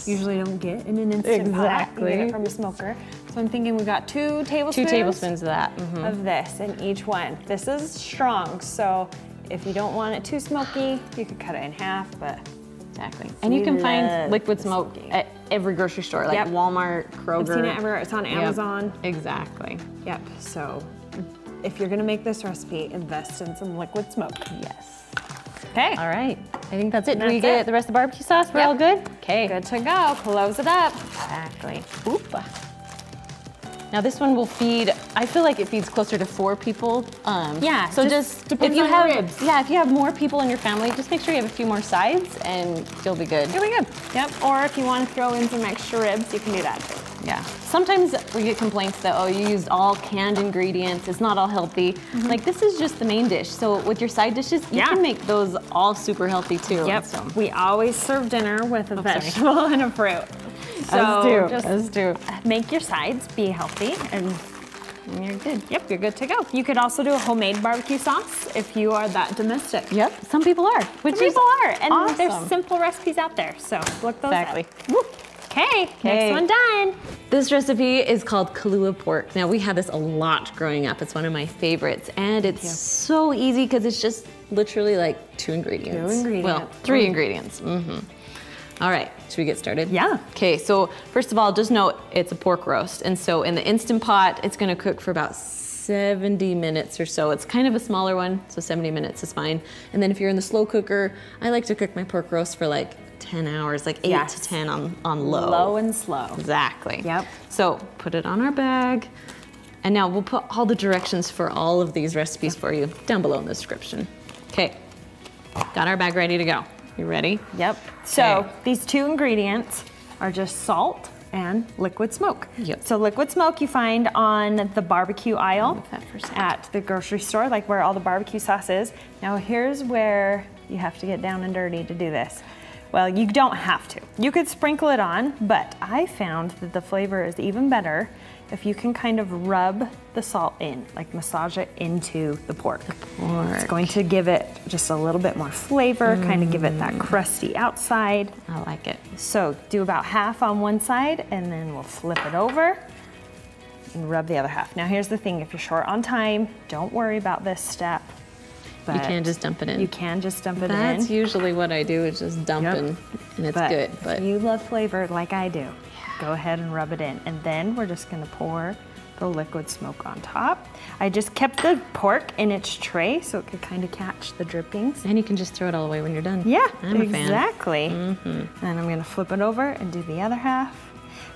usually don't get in an Instant Pot. You get it from a smoker. So I'm thinking we got 2 tablespoons. 2 tablespoons of that. Of this in each one. This is strong, so if you don't want it too smoky, you could cut it in 1/2, but. Exactly. And you can find liquid smoke at every grocery store, like Walmart, Kroger. I've seen it everywhere, it's on Amazon. Exactly. Yep, so if you're gonna make this recipe, invest in some liquid smoke. Yes. Okay. All right, I think that's it. Do we get the rest of the barbecue sauce? We're all good? Okay. Good to go, close it up. Exactly. Oop. Now this one will feed, I feel like it feeds closer to 4 people. Yeah, so just depends on the ribs. Yeah, if you have more people in your family, just make sure you have a few more sides and you'll be good. You'll be good. Yep, or if you want to throw in some extra ribs, you can do that too. Yeah. Sometimes we get complaints that, oh, you used all canned ingredients, it's not all healthy. Mm-hmm. Like, this is just the main dish. So with your side dishes, you can make those all super healthy too. Yep. So. We always serve dinner with a vegetable and a fruit. So just make your sides, be healthy, and you're good. Yep, you're good to go. You could also do a homemade barbecue sauce if you are that domestic. Yep, some people are. Which some people are, and there's simple recipes out there. So look those up. Okay, next one done. This recipe is called Kahlua pork. Now we had this a lot growing up. It's one of my favorites, and it's so easy because it's just literally like 2 ingredients. 2 ingredients. Well, 3 ingredients. Mm-hmm. All right, should we get started? Yeah. Okay, so first of all, just know it's a pork roast, and so in the Instant Pot, it's gonna cook for about 70 minutes or so. It's kind of a smaller one, so 70 minutes is fine. And then if you're in the slow cooker, I like to cook my pork roast for like 10 hours, like 8 to 10 on low. Low and slow. Exactly. Yep. So put it on our bag. And now we'll put all the directions for all of these recipes for you down below in the description. Okay, got our bag ready to go. You ready? Yep. So these 2 ingredients are just salt and liquid smoke. Yep. So liquid smoke you find on the barbecue aisle at the grocery store, like where all the barbecue sauce is. Now here's where you have to get down and dirty to do this. Well, you don't have to. You could sprinkle it on, but I found that the flavor is even better if you can kind of rub the salt in, like massage it into the pork. It's going to give it just a little bit more flavor, kind of give it that crusty outside. I like it. So do about half on one side, and then we'll flip it over and rub the other half. Now here's the thing, if you're short on time, don't worry about this step. But you can just dump it in. You can just dump it in. That's usually what I do, is just dump and it's good. But if you love flavor like I do, go ahead and rub it in. And then we're just gonna pour the liquid smoke on top. I just kept the pork in its tray so it could kind of catch the drippings. And you can just throw it all away when you're done. Yeah, I'm a fan. Mm-hmm. And I'm gonna flip it over and do the other half.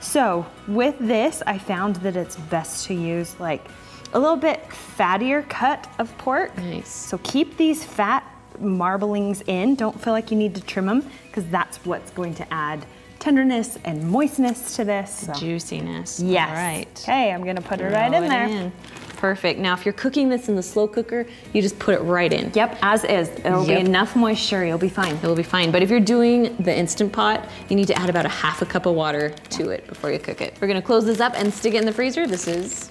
So with this, I found that it's best to use like a little bit fattier cut of pork. Nice. So keep these fat marblings in. Don't feel like you need to trim them, because that's what's going to add tenderness and moistness to this. So. Juiciness. Yes. All right. Okay, I'm gonna put it right in there. Perfect. Now, if you're cooking this in the slow cooker, you just put it right in. Yep, as is. It'll be enough moisture, you'll be fine. It'll be fine. But if you're doing the Instant Pot, you need to add about a half a cup of water to it before you cook it. We're gonna close this up and stick it in the freezer. This is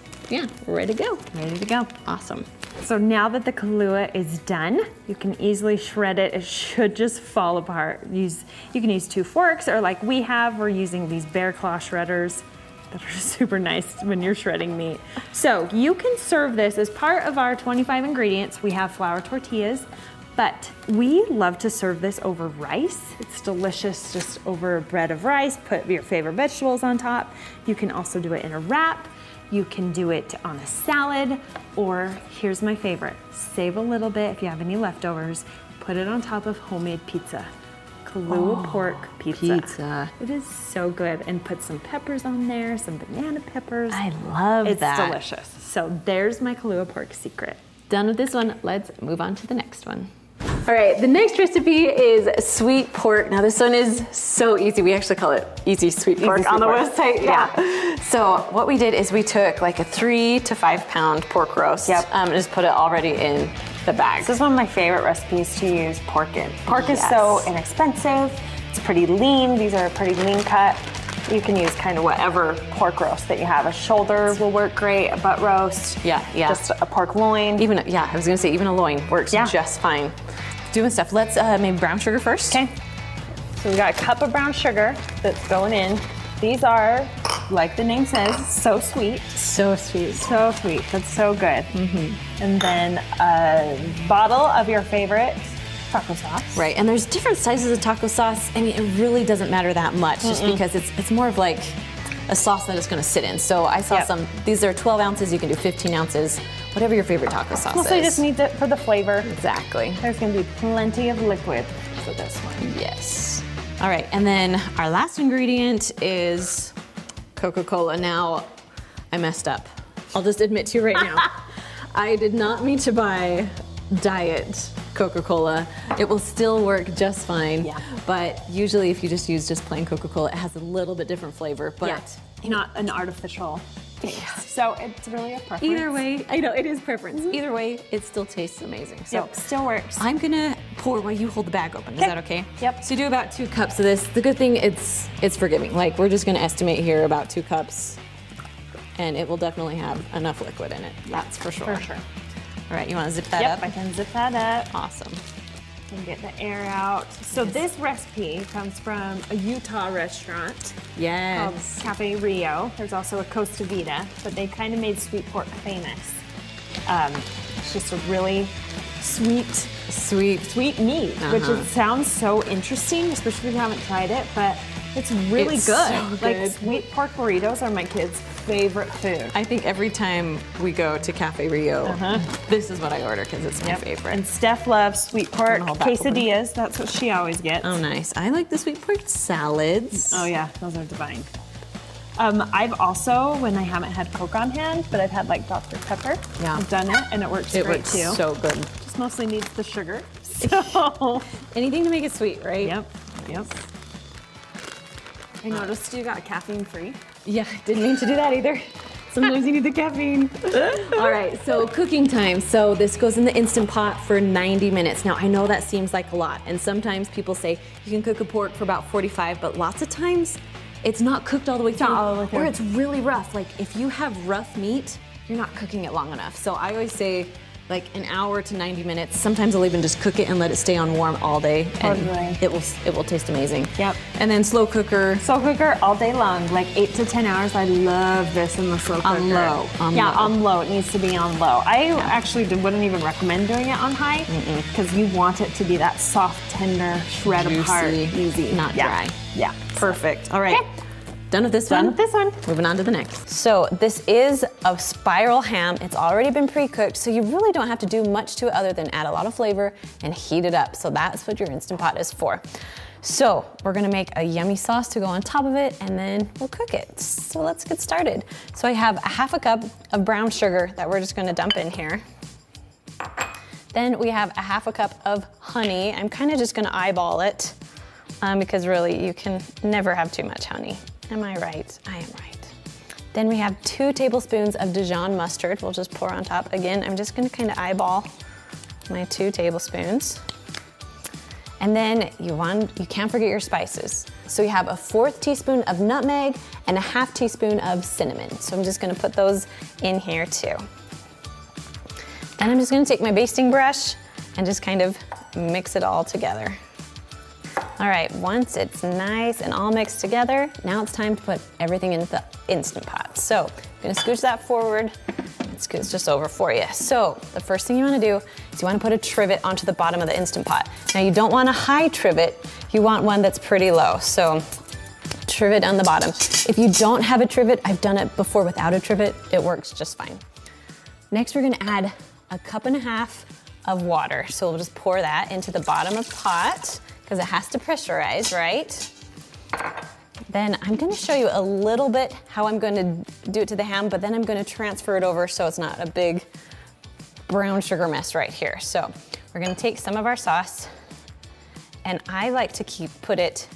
ready to go. Ready to go. Awesome. So now that the Kahlua is done, you can easily shred it. It should just fall apart. You can use 2 forks, or like we have, we're using these bear claw shredders that are super nice when you're shredding meat. So you can serve this as part of our 25 ingredients. We have flour tortillas, but we love to serve this over rice. It's delicious just over bread of rice. Put your favorite vegetables on top. You can also do it in a wrap. You can do it on a salad, or here's my favorite, save a little bit if you have any leftovers, put it on top of homemade pizza. Kahlua pork pizza. It is so good, and put some peppers on there, some banana peppers. I love that. It's delicious. So there's my Kahlua pork secret. Done with this one, let's move on to the next one. All right, the next recipe is sweet pork. Now this one is so easy. We actually call it easy sweet pork on the website. Yeah. So what we did is we took like a 3 to 5 pound pork roast and just put it already in the bag. This is one of my favorite recipes to use pork in. Pork is so inexpensive. It's pretty lean. These are a pretty lean cut. You can use kind of whatever pork roast that you have. A shoulder will work great, a butt roast. Just a pork loin. Even, I was gonna say even a loin works just fine. Doing stuff, let's maybe brown sugar first. Okay. So we got a cup of brown sugar that's going in. These are, like the name says, so sweet. So sweet. So sweet, that's so good. Mm-hmm. And then a bottle of your favorite taco sauce. Right, and there's different sizes of taco sauce. I mean, it really doesn't matter that much, just because it's more of like a sauce that it's gonna sit in. So I saw some, these are 12 ounces, you can do 15 ounces, whatever your favorite taco sauce is. Plus I just need it for the flavor. Exactly. There's gonna be plenty of liquid for this one. Yes. All right, and then our last ingredient is Coca-Cola. Now, I messed up. I'll just admit to you right now. I did not mean to buy diet Coca-Cola. It will still work just fine. Yeah. But usually if you just use just plain Coca-Cola, it has a little bit different flavor, but yeah. Not an artificial taste. Yeah. So it's really a preference. Either way, I know it is preference. Mm-hmm. Either way, it still tastes amazing. So yep, still works. I'm gonna pour while you hold the bag open. Is that okay? Yep. So do about 2 cups of this. The good thing, it's forgiving. Like, we're just gonna estimate here about 2 cups, and it will definitely have enough liquid in it. That's for sure. For sure. All right, you want to zip that up? Yep, I can zip that up. Awesome. And get the air out. So this recipe comes from a Utah restaurant. Yes. Called Cafe Rio. There's also a Costa Vida, but they kind of made sweet pork famous. It's just a really sweet meat, which it sounds so interesting, especially if you haven't tried it, but it's really good. So good. Like, sweet pork burritos are my kids' favorite food. I think every time we go to Cafe Rio, this is what I order because it's my favorite. And Steph loves sweet pork quesadillas. That's what she always gets. Oh, nice. I like the sweet pork salads. Oh, yeah. Those are divine. I've also, when I haven't had Coke on hand, but I've had like Dr Pepper. Yeah. I've done it, and it works great too. It works so good. Just mostly needs the sugar. So anything to make it sweet, right? Yep. Nice. Yep. I noticed you got caffeine free. Yeah, didn't mean to do that either. Sometimes you need the caffeine. All right, so cooking time. So this goes in the Instant Pot for 90 minutes. Now, I know that seems like a lot, and sometimes people say you can cook a pork for about 45, but lots of times it's not cooked all the way through, or it's really rough. Like, if you have rough meat, you're not cooking it long enough. So I always say like an hour to 90 minutes. Sometimes I'll even just cook it and let it stay on warm all day. Totally. And it will taste amazing. Yep. And then slow cooker. Slow cooker all day long, like 8 to 10 hours. I love this in the slow cooker. On low. On low. It needs to be on low. I actually wouldn't even recommend doing it on high because you want it to be that soft, tender, shred apart, easy, not dry. Yeah. Perfect. All right. Okay. Done with this one? Done with this one. Moving on to the next. So this is a spiral ham. It's already been pre-cooked, so you really don't have to do much to it other than add a lot of flavor and heat it up. So that's what your Instant Pot is for. So we're gonna make a yummy sauce to go on top of it, and then we'll cook it. So let's get started. So I have a 1/2 cup of brown sugar that we're just gonna dump in here. Then we have a 1/2 cup of honey. I'm kinda just gonna eyeball it because really you can never have too much honey. Am I right? I am right. Then we have 2 tablespoons of Dijon mustard. We'll just pour on top. Again, I'm just gonna kind of eyeball my 2 tablespoons. And then you can't forget your spices. So you have a 1/4 teaspoon of nutmeg and a 1/2 teaspoon of cinnamon. So I'm just gonna put those in here too. Then I'm just gonna take my basting brush and just kind of mix it all together. All right, once it's nice and all mixed together, now it's time to put everything into the Instant Pot. So I'm gonna scooch that forward. Let's scooch just over for you. So the first thing you wanna do is you wanna put a trivet onto the bottom of the Instant Pot. Now you don't want a high trivet, you want one that's pretty low. So trivet on the bottom. If you don't have a trivet, I've done it before without a trivet, it works just fine. Next we're gonna add 1.5 cups of water. So we'll just pour that into the bottom of the pot, because it has to pressurize, right? Then I'm gonna show you a little bit how I'm gonna do it to the ham, but then I'm gonna transfer it over so it's not a big brown sugar mess right here. So we're gonna take some of our sauce, and I like to put it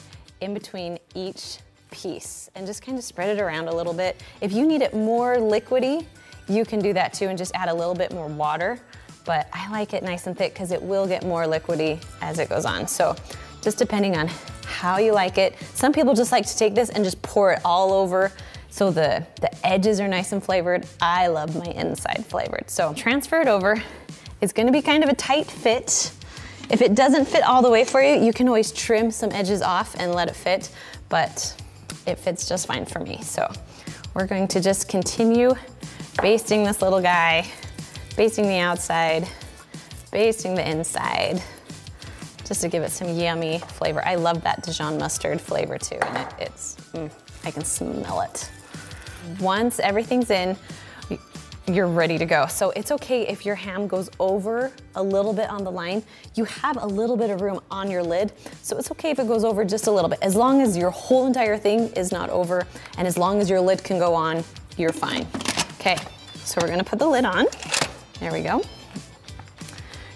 in between each piece and just kind of spread it around a little bit. If you need it more liquidy, you can do that too and just add a little bit more water, but I like it nice and thick because it will get more liquidy as it goes on. So just depending on how you like it. Some people just like to take this and just pour it all over so the edges are nice and flavored. I love my inside flavored. So transfer it over. It's gonna be kind of a tight fit. If it doesn't fit all the way for you, you can always trim some edges off and let it fit, but it fits just fine for me. So we're going to just continue basting this little guy. Basting the outside, basting the inside, just to give it some yummy flavor. I love that Dijon mustard flavor too, and I can smell it. Once everything's in, you're ready to go. So it's okay if your ham goes over a little bit on the line. You have a little bit of room on your lid, so it's okay if it goes over just a little bit. As long as your whole entire thing is not over, and as long as your lid can go on, you're fine. Okay, so we're gonna put the lid on. There we go.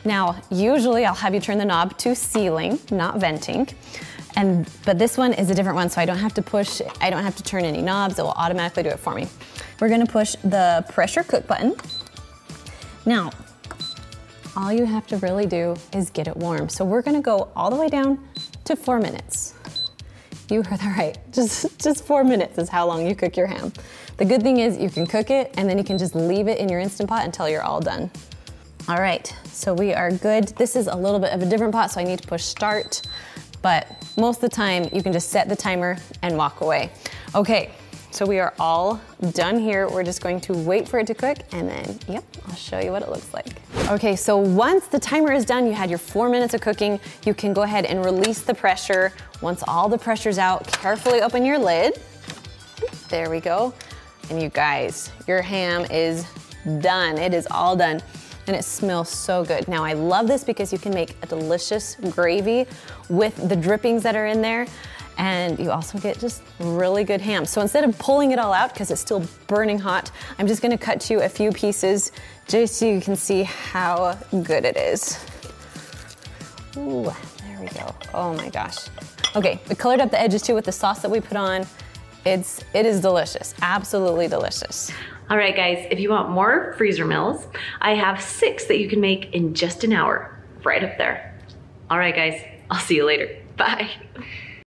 Now, usually I'll have you turn the knob to sealing, not venting. But this one is a different one, so I don't have to push, I don't have to turn any knobs, it will automatically do it for me. We're gonna push the pressure cook button. Now, all you have to really do is get it warm. So we're gonna go all the way down to 4 minutes. You heard that right, just 4 minutes is how long you cook your ham. The good thing is you can cook it and then you can just leave it in your Instant Pot until you're all done. All right, so we are good. This is a little bit of a different pot, so I need to push start. But most of the time, you can just set the timer and walk away. Okay, so we are all done here. We're just going to wait for it to cook and then, yep, I'll show you what it looks like. Okay, so once the timer is done, you had your 4 minutes of cooking, you can go ahead and release the pressure. Once all the pressure's out, carefully open your lid. There we go. And you guys, your ham is done. It is all done. And it smells so good. Now I love this because you can make a delicious gravy with the drippings that are in there, and you also get just really good ham. So instead of pulling it all out, because it's still burning hot, I'm just gonna cut you a few pieces just so you can see how good it is. Ooh, there we go, oh my gosh. Okay, we colored up the edges too with the sauce that we put on. It is delicious, absolutely delicious. All right guys, if you want more freezer meals, I have 6 that you can make in just an hour, right up there. All right guys, I'll see you later, bye.